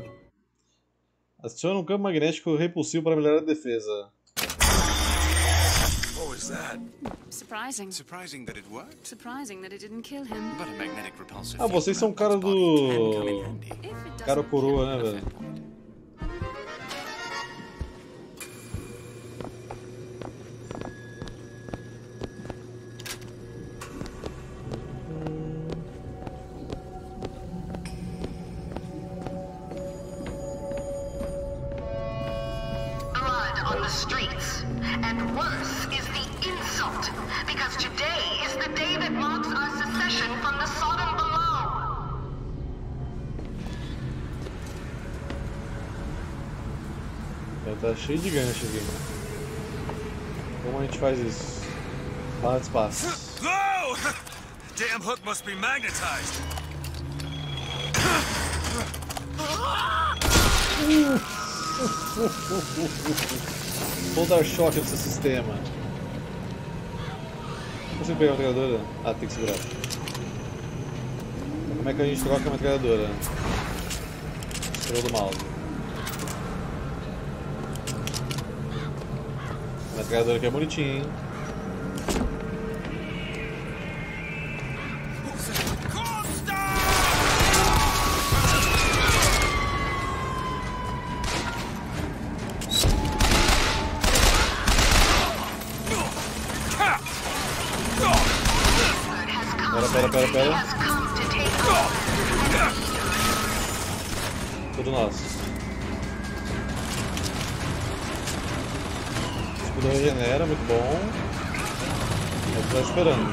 Adiciona um campo magnético repulsivo para melhorar a defesa. What was that? Surprising. Surprising that it worked. Surprising that it didn't kill him. But a magnetic repulsive. Ah, vocês são cara do cara coroa, né, velho? Tá cheio de gancho aqui. Como a gente faz isso? Bala de espaço. Whoa! Damn hook must be magnetized. Vou dar choque nesse sistema. Consigo pegar a metralhadora? Ah, tem que segurar. Como é que a gente troca a metralhadora? Estrela do mouse. A metralhadora aqui é bonitinha, hein? Pera. Tudo nosso. Regenera, muito bom. Eu tô esperando.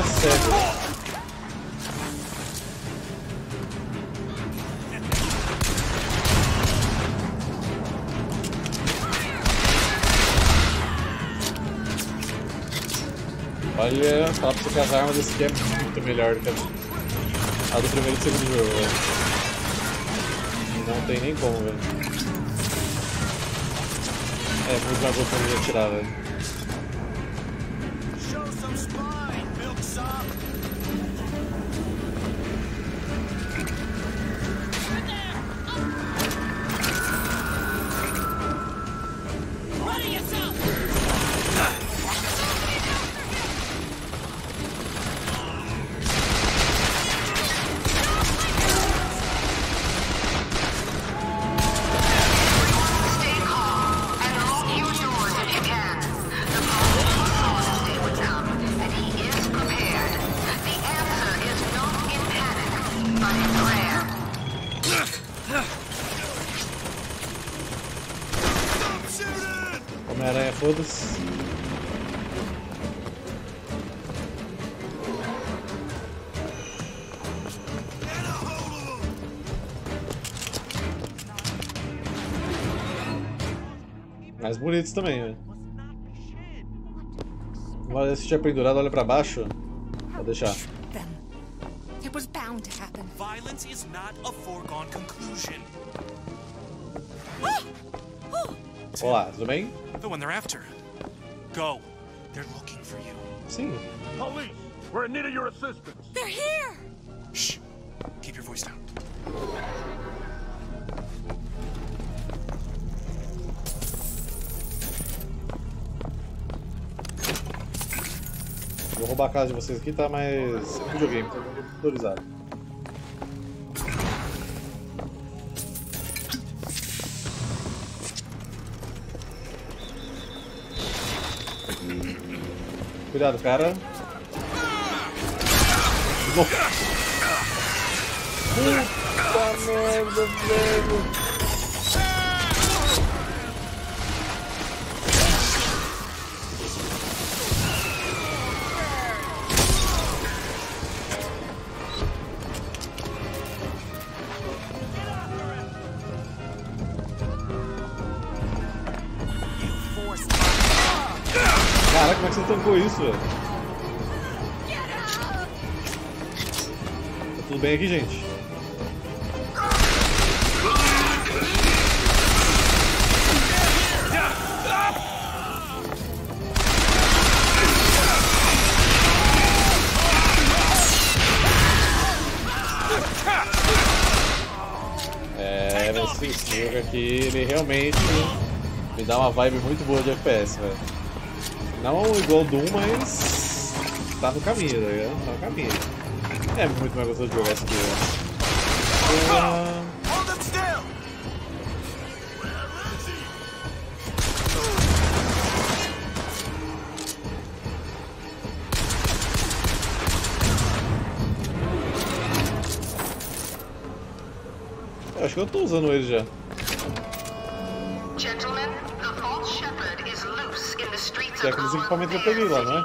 that's sick. Olha, só pra você que as armas desse game é muito melhor do que a do primeiro e do segundo jogo, velho. Não tem nem como, velho. É muito mais gostoso de atirar, velho. Mais bonitos também, velho. Olha, esse tinha pendurado, olha pra baixo. Vou deixar. Violence is not a foregone conclusion. Olá, tudo bem? The one they're after. Go. They're looking for you. Sim. Police, we're in need of your assistance. They're here. Shh. Keep your voice down. Vou roubar a casa de vocês aqui, tá? Mas é videogame, tá autorizado. Cuidado, cara. Nossa. Puta merda, velho. Tancou isso, velho. Tá tudo bem aqui, gente? É, mas esse jogo aqui, ele realmente me dá uma vibe muito boa de FPS, velho. Não igual do 1, mas tá no caminho, tá ligado? Tá no caminho. É muito mais gostoso de jogar esse jogo. Eu acho que eu tô usando ele já. É aqueles equipamentos que eu peguei lá, né?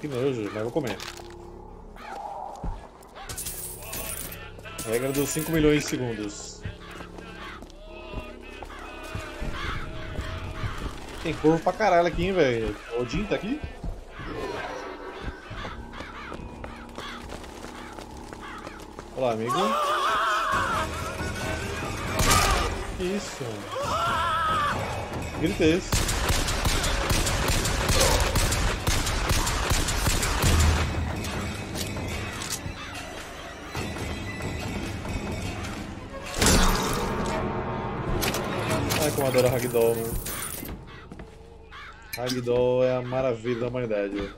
Que nojo, mas vou comer. Regra dos 5 milhões de segundos. Tem corvo pra caralho aqui, hein, velho. Odin tá aqui? Olá, amigo. Que isso? Grita esse. Ai, como adoro Ragdoll, mano. Ragdoll é a maravilha da humanidade.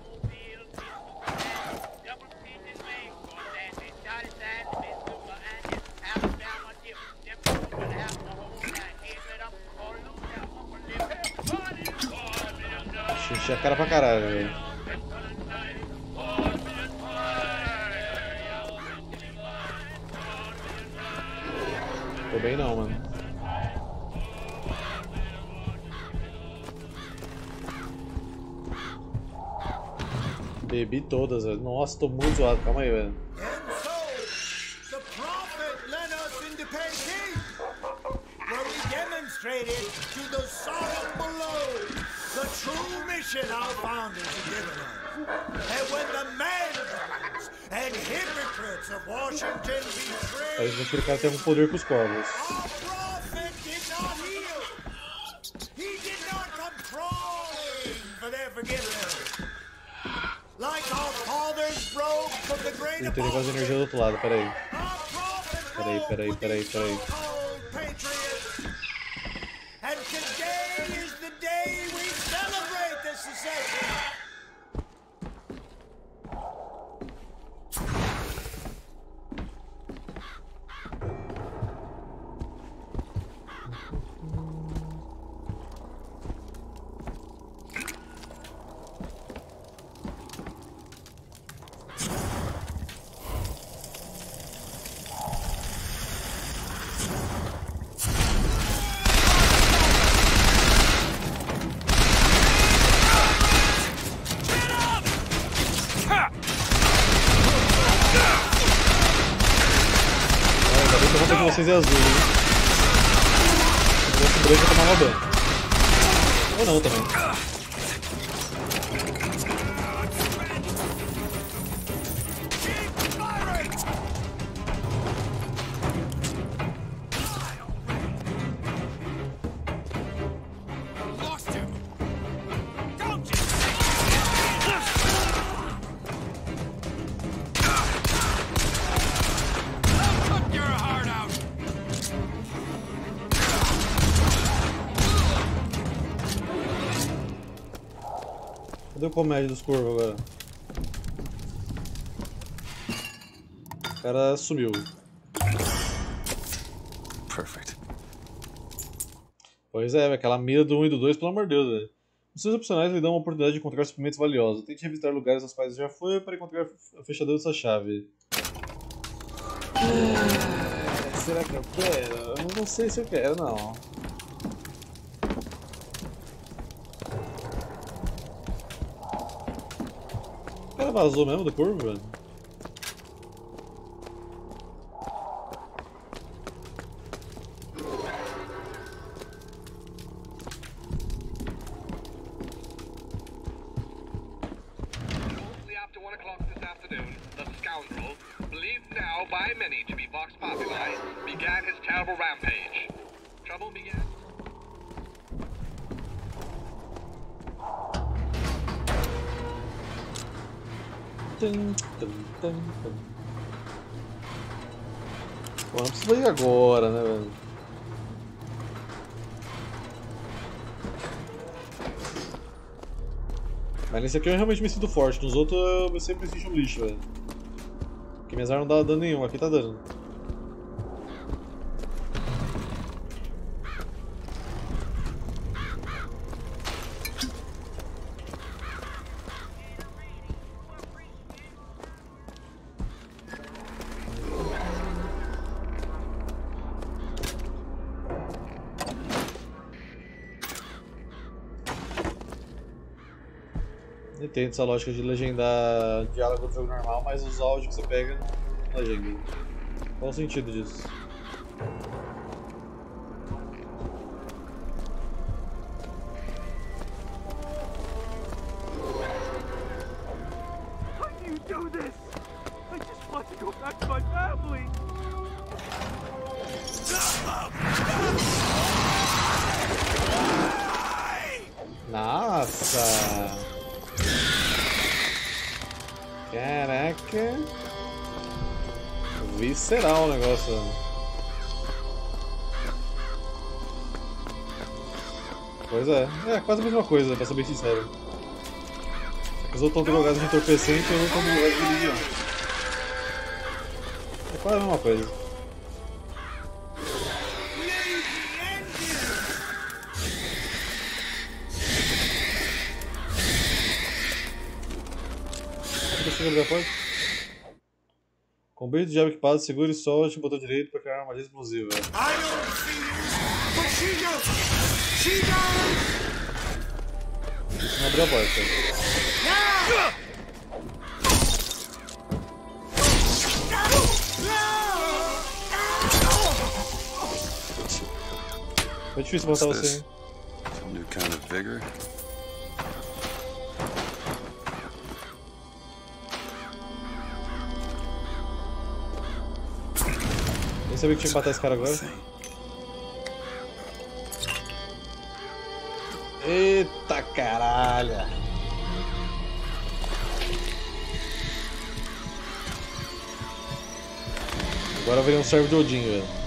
Enchi a cara pra caralho, velho. Tô bem não, mano. Bebi todas, velho. Nossa, tô muito zoado. Calma aí, velho. Eles vão clicar até um poder com os corvos. Ele tem negócio de energia do outro lado, peraí. Peraí. Vocês é azul, né? Se fosse branco, eu tomava banho. Ou não também. Comédia dos corvos agora. O cara sumiu. Perfect. Pois é, aquela mira do 1 e do 2, pelo amor de Deus, velho. Os seus opcionais lhe dão uma oportunidade de encontrar suprimentos valiosos. Tente revisitar lugares aos quais já foi para encontrar a fechadura dessa chave. Será que eu quero? Eu não sei se eu quero, não. Vazou mesmo do corvo, velho. Pô, não precisa ir agora, né, velho? Mas nesse aqui eu realmente me sinto forte, nos outros eu sempre me sinto um lixo, velho. Porque minhas armas não dá dano nenhum, aqui tá dando. Tem essa lógica de legendar diálogo do jogo normal, mas os áudios que você pega não legenda. Qual o sentido disso? Será o negócio? Pois é, é quase a mesma coisa, pra ser bem sincero. Os outros estão drogados de entorpecente e eu não tomo drogados de religião. É quase a mesma coisa. segundo depois. Combate do diabo equipado, segure e solte o botão direito para criar uma armadilha explosiva. Isso não abriu a porta. Foi difícil botar você, hein? Some new kind of vigor. Nem sabia que tinha que matar esse cara agora. Eita caralho! Agora eu virei um servo de Odin, velho.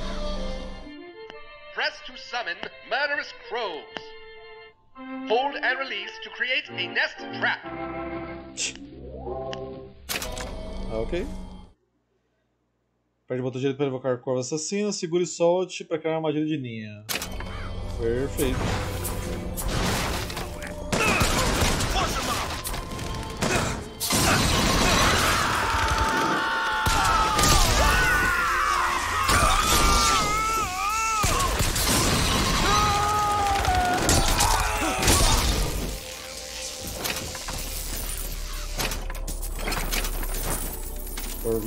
Murderous crows. Hold and release to create a nest trap. Ok. Perde o botão direito para invocar corvo assassino. Segure e solte para criar uma armadilha de ninha. Perfeito.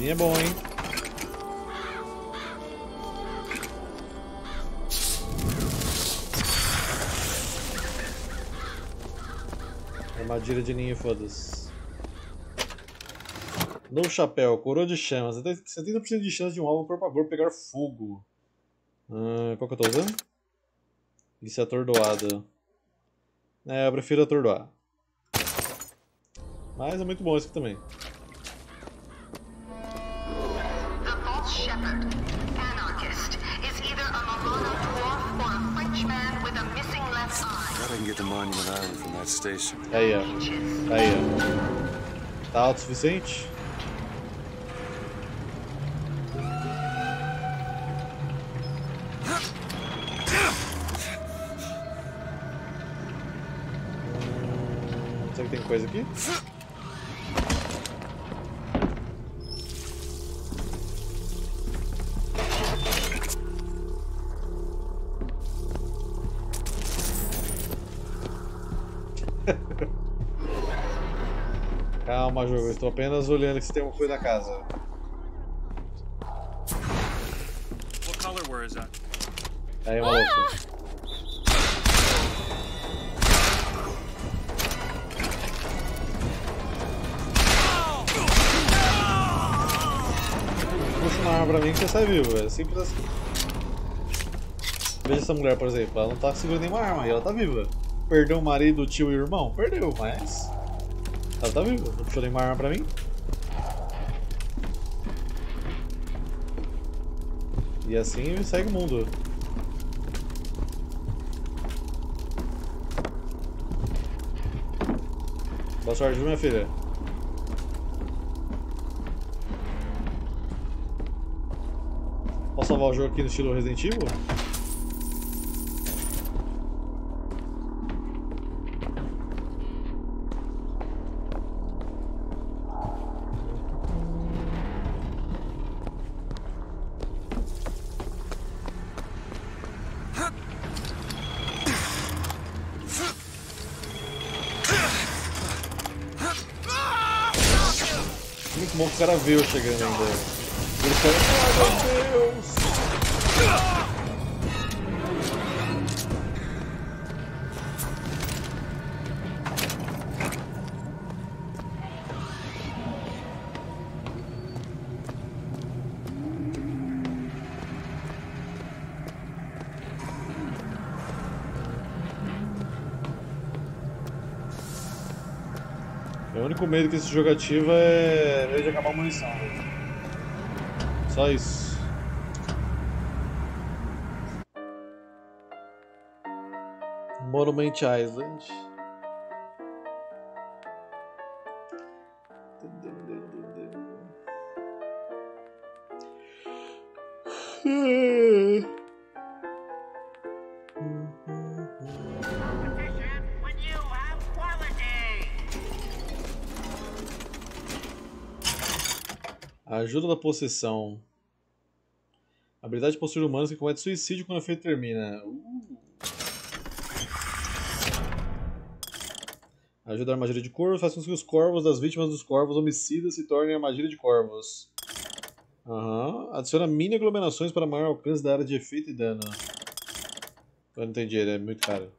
É bom, hein? Armadilha de ninho, foda-se. Novo chapéu, coroa de chamas. Até 70% de chance de um alvo propagador pegar fogo. Qual que eu tô usando? Isso é atordoado. É, eu prefiro atordoar. Mas é muito bom esse aqui também. Aí, ó. Aí, ó. Tá alto o suficiente? Será que tem coisa aqui? Calma, jogo, eu estou apenas olhando se tem alguma coisa na casa. Aí, maluco. Puxa uma arma pra mim que você sai vivo, velho. Simples assim. Veja essa mulher, por exemplo, ela não tá segurando nenhuma arma e ela tá viva. Perdeu o marido, o tio e o irmão? Perdeu, mas... ela tá viva, não puxou nenhuma arma pra mim. E assim segue o mundo. Boa sorte, minha filha. Posso salvar o jogo aqui no estilo Resident Evil? O cara veio chegando ainda. Ele falou, oh, meu Deus. Meu único medo que esse jogativo é de acabar a munição. Só isso. Monument Island. A ajuda da possessão. A habilidade possui humanos que comete suicídio quando o efeito termina. Ajuda a armadilha de corvos, faz com que os corvos das vítimas dos corvos homicidas se tornem armadilha de corvos. Adiciona mini aglomerações para maior alcance da área de efeito e dano. Eu não entendi, ele é muito caro.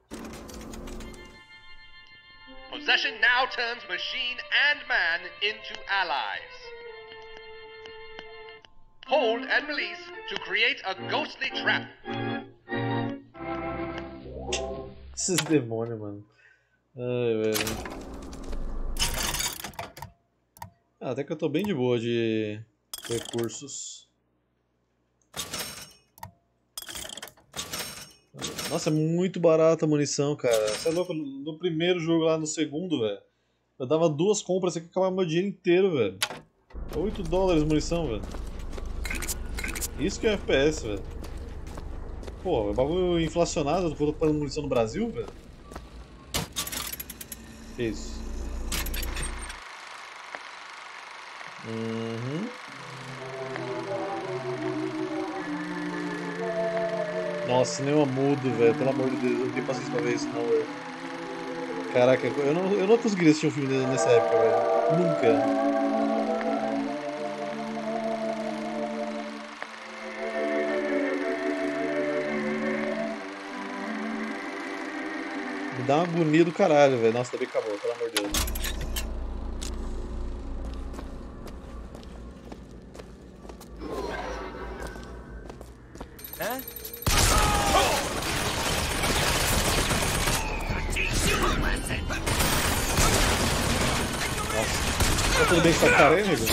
Possession now turns machine and man into allies. Hold and release to create a ghostly trap. Esses demônios, mano. Ai, velho. Ah, até que eu tô bem de boa de recursos. Nossa, é muito barata a munição, cara. Você é louco? No primeiro jogo lá, no segundo, velho, eu dava duas compras aqui e acabava meu dinheiro inteiro, velho. $8 munição, velho. Isso que é FPS, velho. Pô, é bagulho inflacionado, eu tô parando munição no Brasil, velho. Que isso? Nossa, nem uma mudo, velho. Pelo amor de Deus, eu não tenho paciência pra ver isso, não, velho. Caraca, eu não conseguiria assistir um filme nessa época, velho. Nunca. Dá uma agonia do caralho, velho. Nossa, também acabou, pelo amor de Deus. Hã? Nossa, tá tudo bem com essa cara aí, amigo?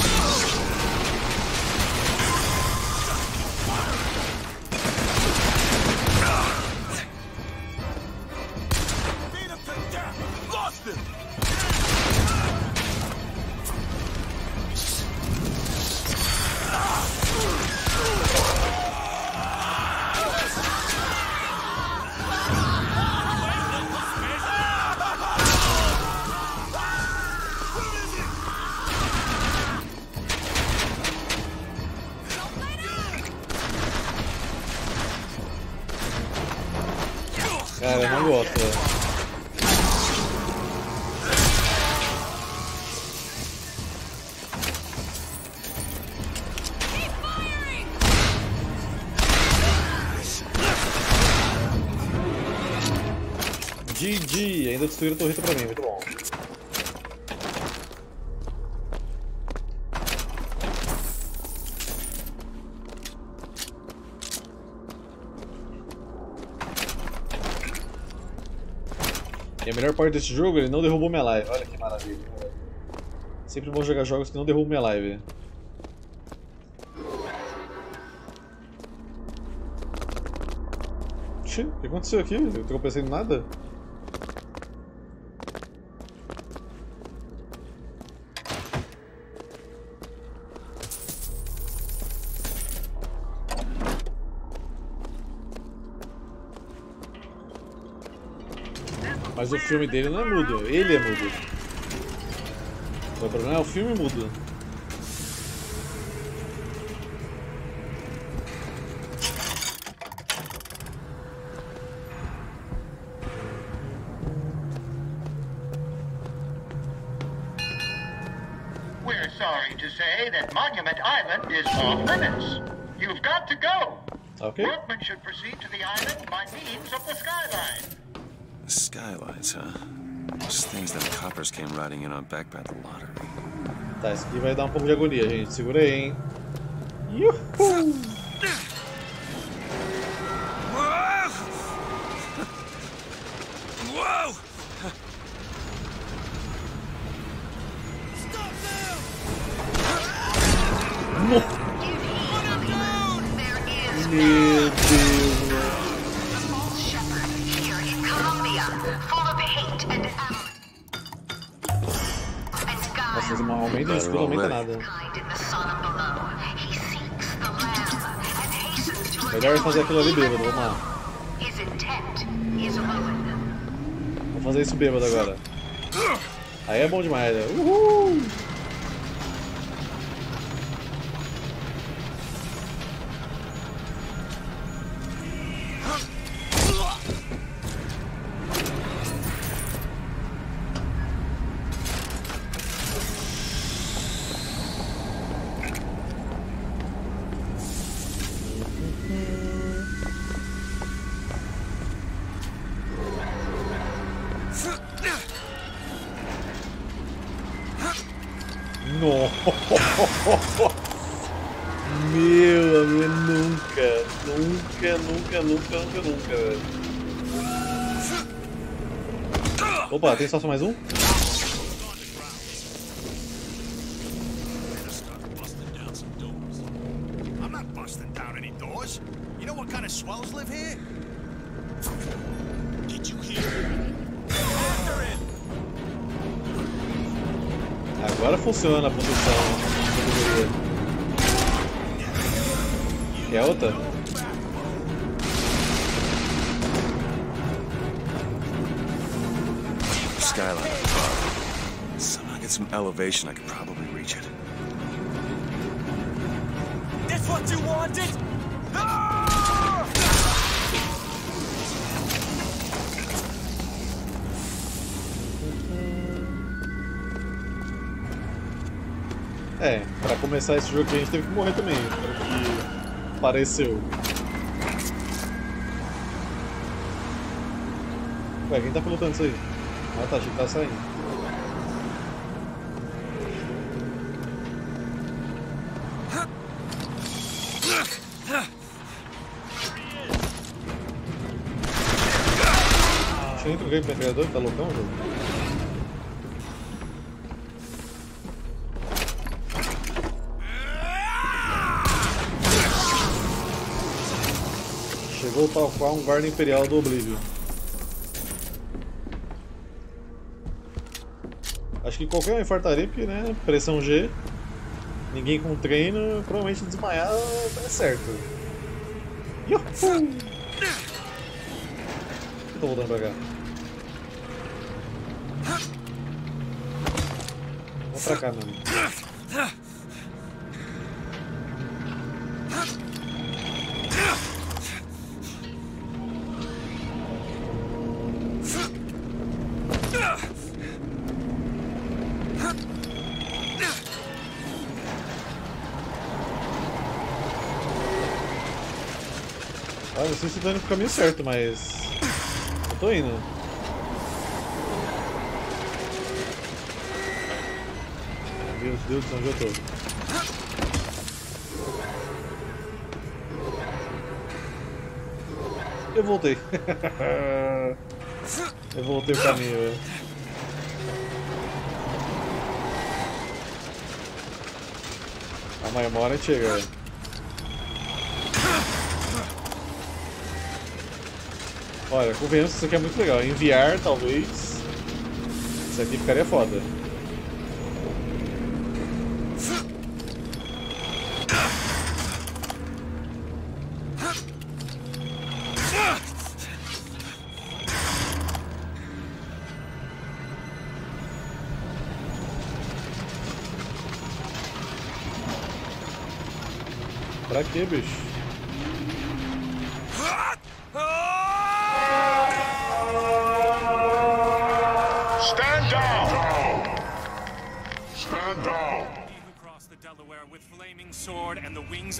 GG, ainda destruíram a torreta pra mim, muito bom. E a melhor parte desse jogo, ele não derrubou minha live, olha que maravilha. Sempre bom jogar jogos que não derrubam minha live. Oxi, o que aconteceu aqui? Eu não pensei em nada. Mas o filme dele não é mudo, ele é mudo. O problema é o filme mudo. We're sorry to say that Monument Island is off limits. You've got to go. Okay. Workmen should proceed to the island by means of the skyline. Skylights, huh? Those things that coppers came riding in on back by the lottery. Tá, isso aqui vai dar um pouco de agonia, gente. Segura aí, hein? Yuhu! Uou! Stop now! Meu Deus! Aumenta, mas não aumenta nada. Melhor fazer aquilo ali bêbado, vamos lá. Vou fazer isso bêbado agora. Aí é bom demais, né? Uhul! No. Meu amigo, nunca, velho. Opa, tem só mais um? Agora funciona a posição. É outra? Skyline above. So I get some elevation, I could probably reach it. That's what you wanted? É, pra começar esse jogo a gente teve que morrer também, pelo que pareceu. Ué, quem tá pilotando isso aí? Ah tá, a gente tá saindo. Deixa eu entrar no game pegador, tá loucão o jogo? Vou tal qual um guarda imperial do Oblivion. Acho que qualquer um infartaripe, né? Pressão G. Ninguém com treino, provavelmente desmaiar é certo. Yuhu! Por que eu tô voltando pra cá? Vamos pra cá, meu amigo. Não sei se tô indo pro caminho certo, mas eu tô indo. Meu Deus do céu, onde eu tô? Eu voltei. Eu voltei o caminho, velho. Amanhã uma hora a gente chega, velho. Olha, convenhamos que isso aqui é muito legal. Enviar, talvez. Isso aqui ficaria foda. Pra quê, bicho?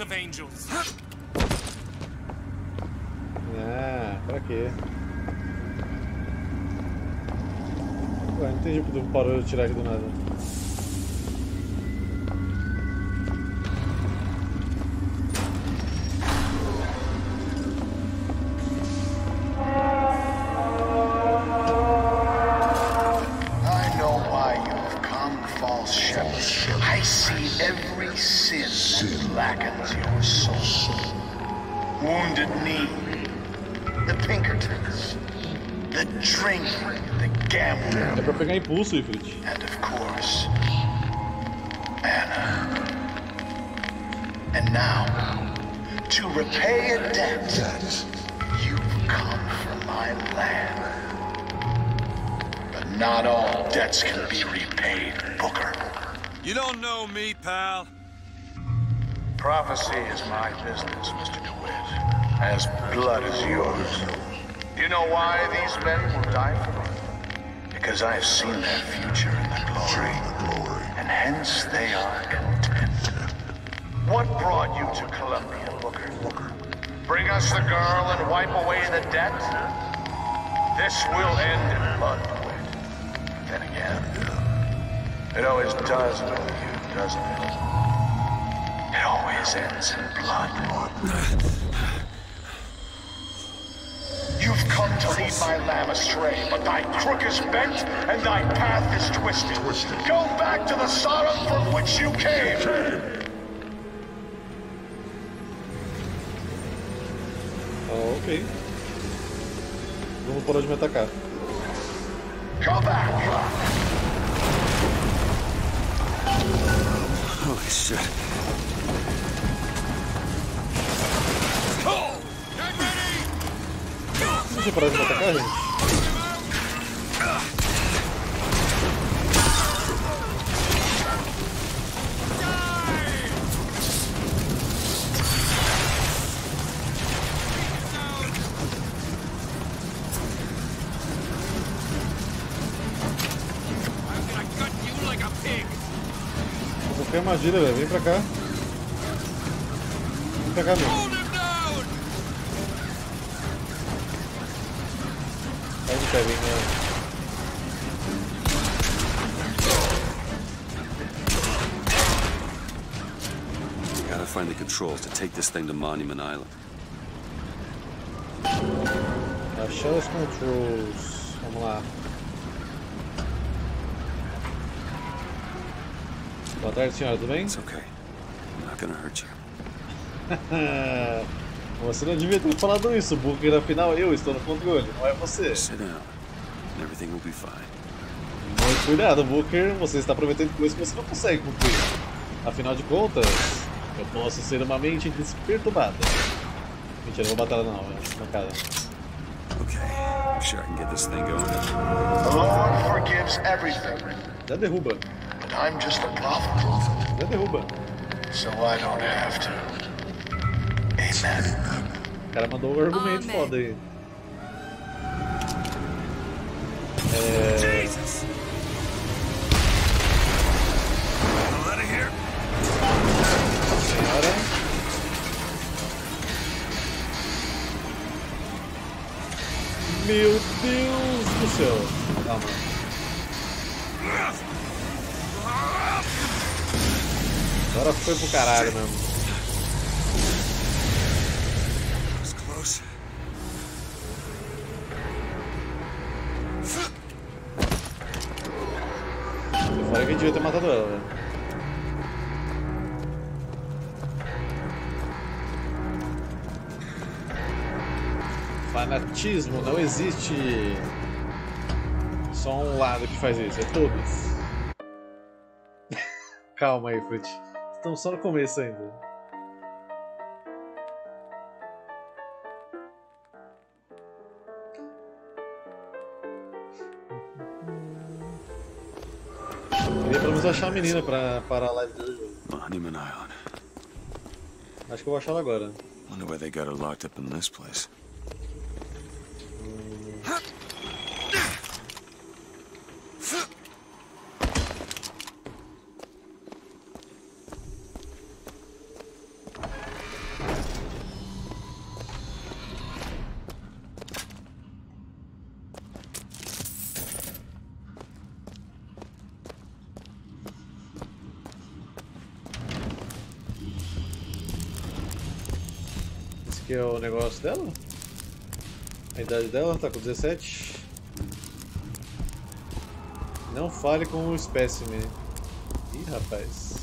Of angels. Ah, pra quê? Ué, não entendi porque parou de tirar aqui do nada. Wounded Knee, the Pinkertons, the drink, the gambling, and of course, Anna. And now, to repay a debt, you've come from my land. But not all debts can be repaid, Booker. You don't know me, pal. Prophecy is my business, Mr. DeWitt, as blood is yours. Do you know why these men will die for me? Because I have seen their future in the glory, and hence they are content. What brought you to Columbia, Booker? Bring us the girl and wipe away the debt? This will end in blood, DeWitt. Then again, it always does with you. because of it. It always ends in blood. You've come to lead my lamb astray, but thy crook is bent and thy path is twisted. Go back to the Sodom from which you came. Ok. Não parou de me atacar. Go back. Holy shit. Você parou de me atacar, gente? Imagina, velho. Vem pra cá. Vem pra cá, meu. Vai de pé, vem, mano. Gotta find the controls to take this thing to Monument Island. Achar os controls. Vamos lá. Boa tarde, senhora, tudo bem? It's okay. I'm not gonna hurt you. Você não devia ter falado isso, Booker. Afinal, eu estou no controle, não é você. Sit down. Everything will be fine. Muito cuidado, Booker. Você está prometendo coisas que você não consegue cumprir. Afinal de contas, eu posso ser uma mente desperturbada. Mentira, não vou matar ela não. É uma cara. Okay. I'm sure I can get this thing going. The Lord forgives everything. Já derruba. I'm just a prophet. So I don't have to. Amen. O cara mandou um argumento foda aí. É... Jesus. Let it here. Meu Deus do céu. Calma. Agora foi pro caralho mesmo. Eu falei que devia ter matado ela, velho. Fanatismo não existe. Só um lado que faz isso, é todos. Calma aí, Fritz. Estamos só no começo ainda. Queria pelo menos achar a menina para a live dele. Monument Island. Acho que eu vou achar ela agora. Wonder why they got her locked up in this place. Que é o negócio dela? A idade dela tá com 17. Não fale com o espécime. Ih, rapaz.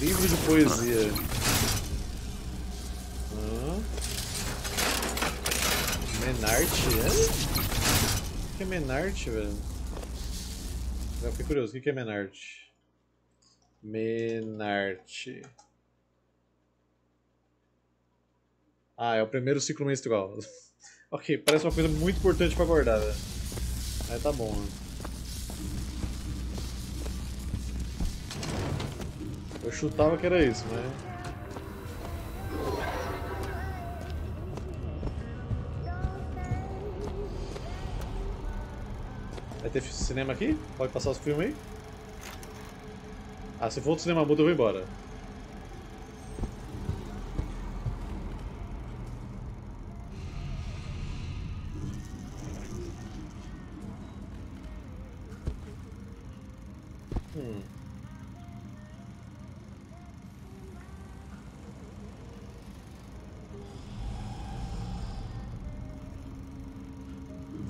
Livro de poesia. Menarte, é? O que é Menarte, velho? Eu fiquei curioso, o que é Menarte? Menarte. Ah, é o primeiro ciclo menstrual. Ok, parece uma coisa muito importante pra abordar, velho. Aí tá bom, né? Eu chutava que era isso, mas... Vai ter cinema aqui? Pode passar os filmes aí? Ah, se for do cinema mudo eu vou embora.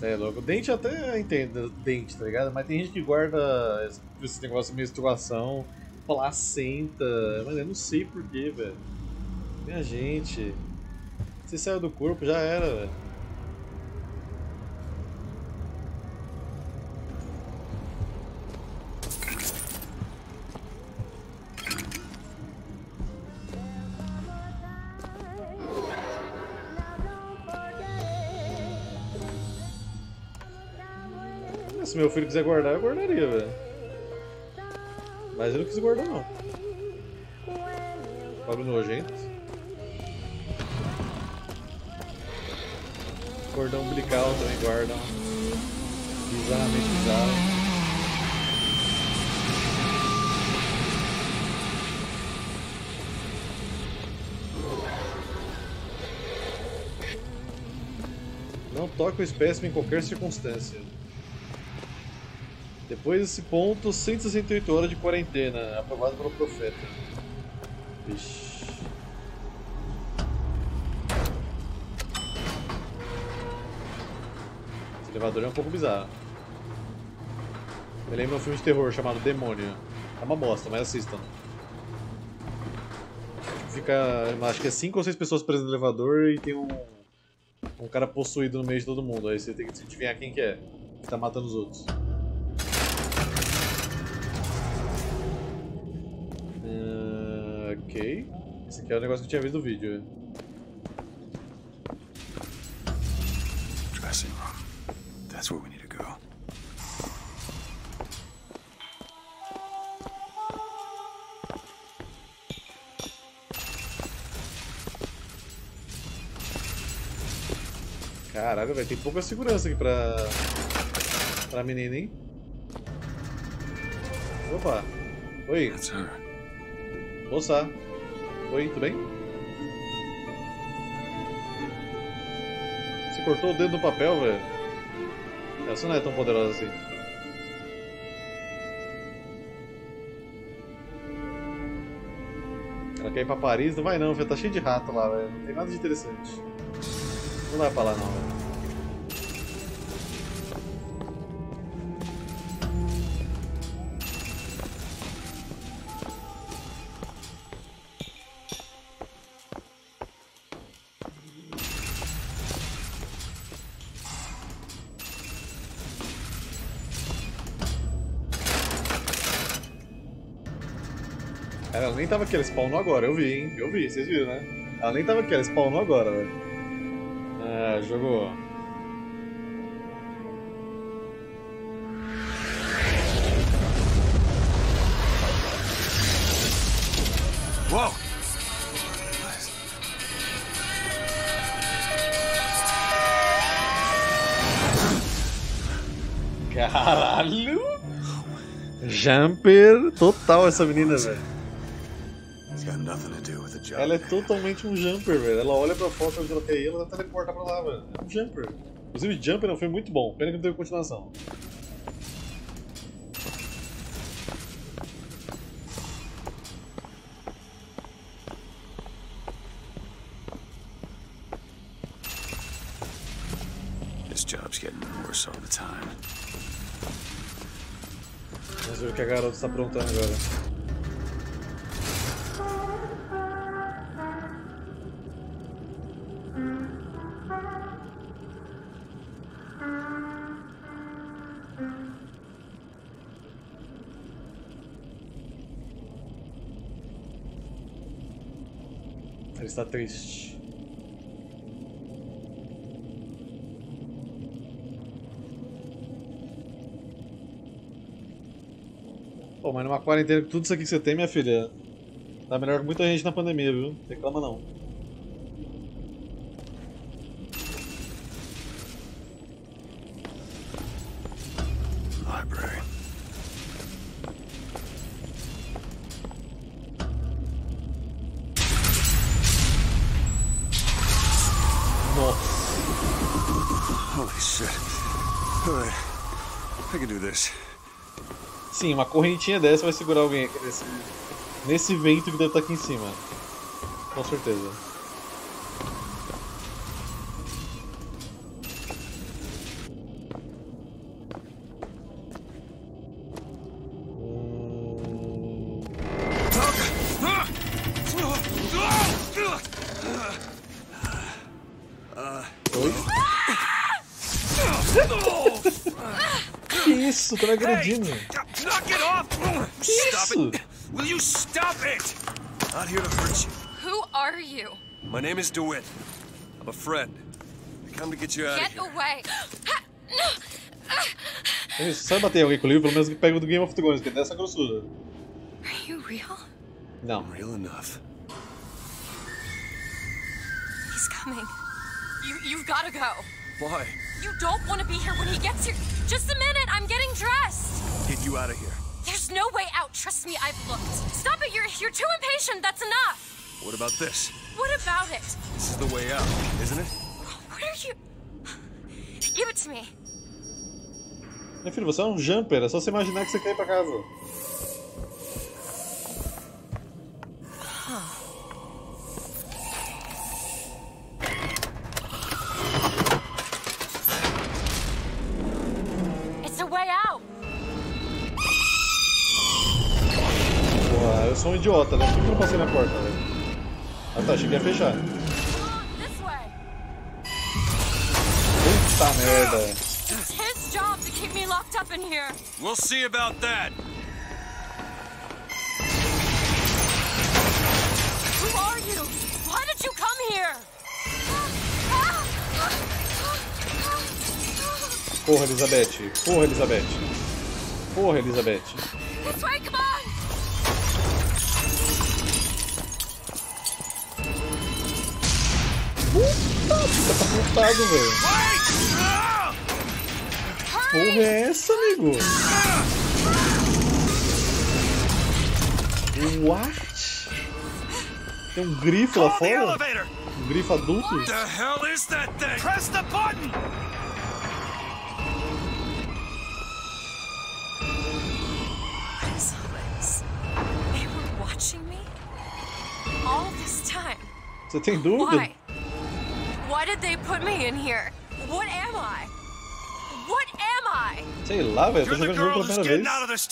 É louco. O dente até entendo, dente, tá ligado? Mas tem gente que guarda esse negócio de menstruação, placenta, mas eu não sei porquê, velho. Minha gente. Se saiu do corpo, já era, velho. Se meu filho quiser guardar, eu guardaria, velho. Mas eu não quis guardar, não. Bagulho nojento. Cordão umbilical também guardam. Bizarramente bizarro. Não toque o espécime em qualquer circunstância. Depois desse ponto, 168 horas de quarentena, aprovado pelo profeta. Vixi. Esse elevador é um pouco bizarro. Me lembra um filme de terror chamado Demônio. É uma bosta, mas assistam. Fica, acho que é 5 ou 6 pessoas presas no elevador e tem um cara possuído no meio de todo mundo. Aí você tem que adivinhar quem que é, que tá matando os outros. Ok, esse aqui é o negócio que eu tinha visto no vídeo. Dressing room. That's where we need to go. Caralho, velho, tem pouca segurança aqui pra menina, hein? Opa! Oi! That's her. Moça, oi, tudo bem? Você cortou o dedo no papel, velho? Essa não é tão poderosa assim. Ela quer ir pra Paris? Não vai não, filho. Tá cheio de rato lá, velho. Não tem nada de interessante. Não vai pra lá não, velho. Ela nem tava aqui, ela spawnou agora, eu vi, hein? Eu vi, vocês viram, né? Ela nem tava aqui, ela spawnou agora, velho. Ah, jogou. Uau! Caralho! Jumper total essa menina, velho. Ela é totalmente um jumper, velho. Ela olha pra foto onde ela quer ir, ela teleporta pra lá, velho. É um jumper. Inclusive, Jumper é um filme muito bom. Pena que não teve continuação. This job's getting worse all the time. Vamos ver o que a garota está aprontando agora. Está triste. Pô, mas numa quarentena com tudo isso aqui que você tem, minha filha, tá melhor que muita gente na pandemia, viu? Reclama não. sim, uma correntinha dessa vai segurar alguém aqui nesse vento que deve estar aqui em cima. Com certeza. Isso, tô me agredindo. Que isso? Will you stop it? Not here to hurt you. Who are you? My name is DeWitt. I'm a friend. I come to get you out of here. Get away. No. Sabe bater alguém com o livro, pelo menos que pega o do Game of Thrones, que é dessa grossura. Are you real? Não. Real enough. He's coming. You've got to go. Why? You don't want to be here when he gets here. Just a minute, I'm getting dressed. Get you out of here. There's no way out, trust me, I've looked. Stop it, you're too impatient, that's enough. What about this? What about it? This is the way out, isn't it? What are you... Give it to me. Meu filho, você é jumper, é só você imaginar que você quer ir pra casa. Eu sou um idiota, né? Por que eu não passei na porta? Né? Ah tá, achei que ia fechar. Puta merda! It's his job to keep me locked up in here. We'll see about that. Who are you? Why did you come here? Porra, Elizabeth! Porra, Elizabeth! Porra, Elizabeth! This way, come on! Puta, tá apontado, velho. Porra é essa, amigo? What? Tem um grifo lá fora? Um grifo adulto? Você tem dúvida? Why did they put me in here? What am I? What am I? Sei lá, velho, tô jogando jogo pela primeira vez.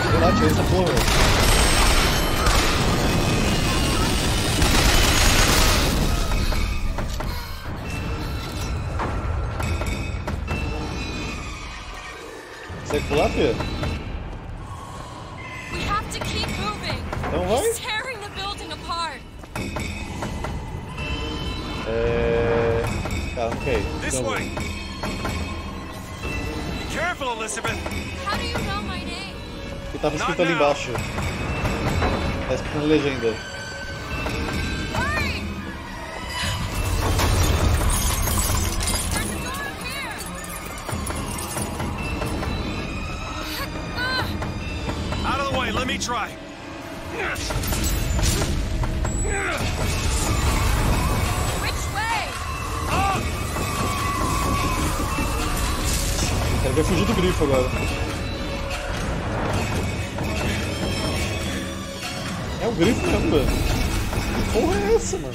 Sei lá, tira essa porra, velho. Consegue pular, filho? He's tearing the building apart. Okay. This way. Be careful, Elizabeth. How do you know my name? Que tava escrito ali embaixo. Tá escrito na legenda. Hurry! There's a door here. Out of the way. Let me try. Which way? Up! Ele vai fugir do grifo agora. É o grifo mesmo, mano. Que porra é essa, mano?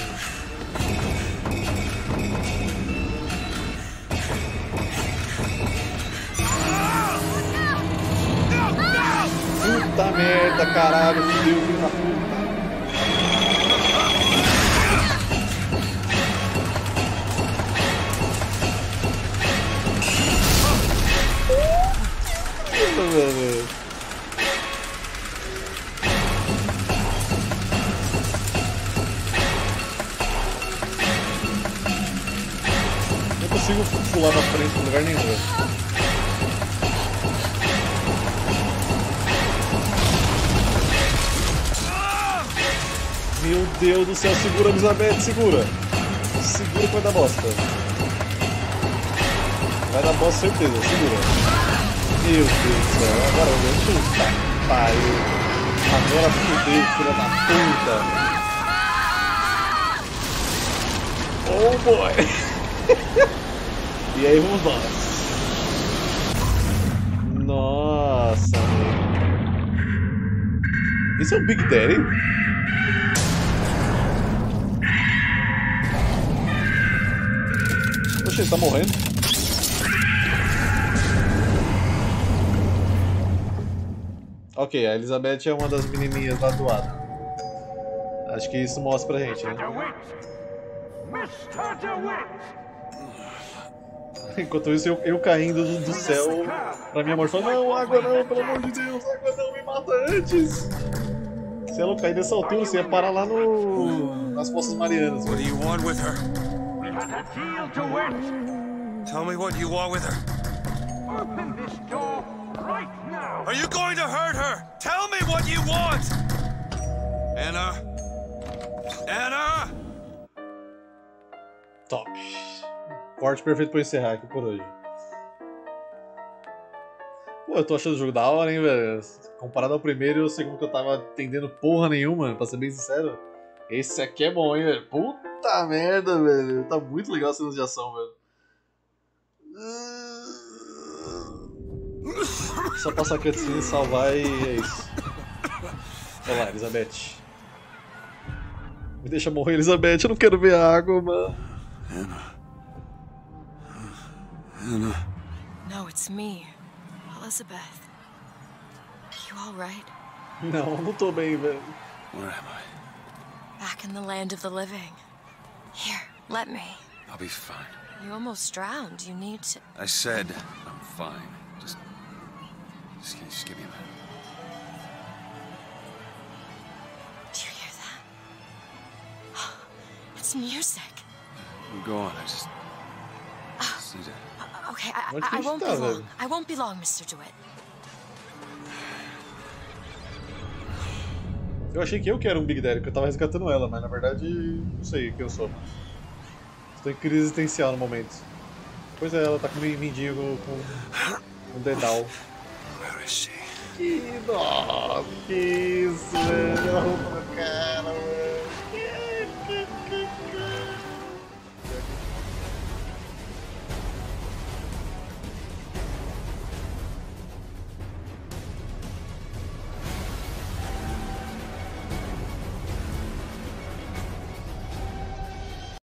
Puta merda, caralho, filho da puta. Não consigo pular na frente em lugar nenhum. Meu Deus do céu, segura, Elizabeth, segura! Segura que vai dar bosta. Vai dar bosta, certeza, segura. Meu Deus do céu, agora eu vou chutar, pai. Agora fudeu, filha da puta. Oh boy. E aí, vamos lá. Nossa. Esse é o Big Daddy? Poxa, ele tá morrendo. Ok, a Elizabeth é uma das menininhas lá do lado. Acho que isso mostra pra gente, né? Mr. DeWitt! Enquanto isso, eu caindo do céu pra minha amor falando: não, água não, pelo amor de Deus, água não, me mata antes! Se ela cair dessa altura, você ia parar lá nas Poças Marianas. What do you want with her? Tell me what you want with her. Open this door right now. Are you going to hurt her? Tell me what you want. Anna? Anna? Top. Corte perfeito pra encerrar aqui por hoje. Pô, eu tô achando o jogo da hora, hein, velho? Comparado ao primeiro e ao segundo que eu tava entendendo porra nenhuma, pra ser bem sincero. Esse aqui é bom, hein, velho? Puta merda, velho. Tá muito legal a cena de ação, velho. Só passar a cutscene, salvar e é isso. Olha lá, Elizabeth. Me deixa morrer, Elizabeth. Eu não quero ver a água, mano. Anna. Anna. No, it's me, Elizabeth. You all right? No, I'm not okay, baby. Where am I? Back in the land of the living. Here, let me. I'll be fine. You almost drowned. You need to. I said I'm fine. Just give me a minute. Do you hear that? Oh, it's music. Go on, I just need to... Okay, I won't be long. I won't be long, Mr. DeWitt. Eu achei que eu que era um Big Daddy, que eu tava resgatando ela, mas na verdade não sei quem eu sou. Estou em crise existencial no momento. Pois é, ela tá com um mendigo com um dedal. Where is she? Que isso, velho. A roupa do cara, velho.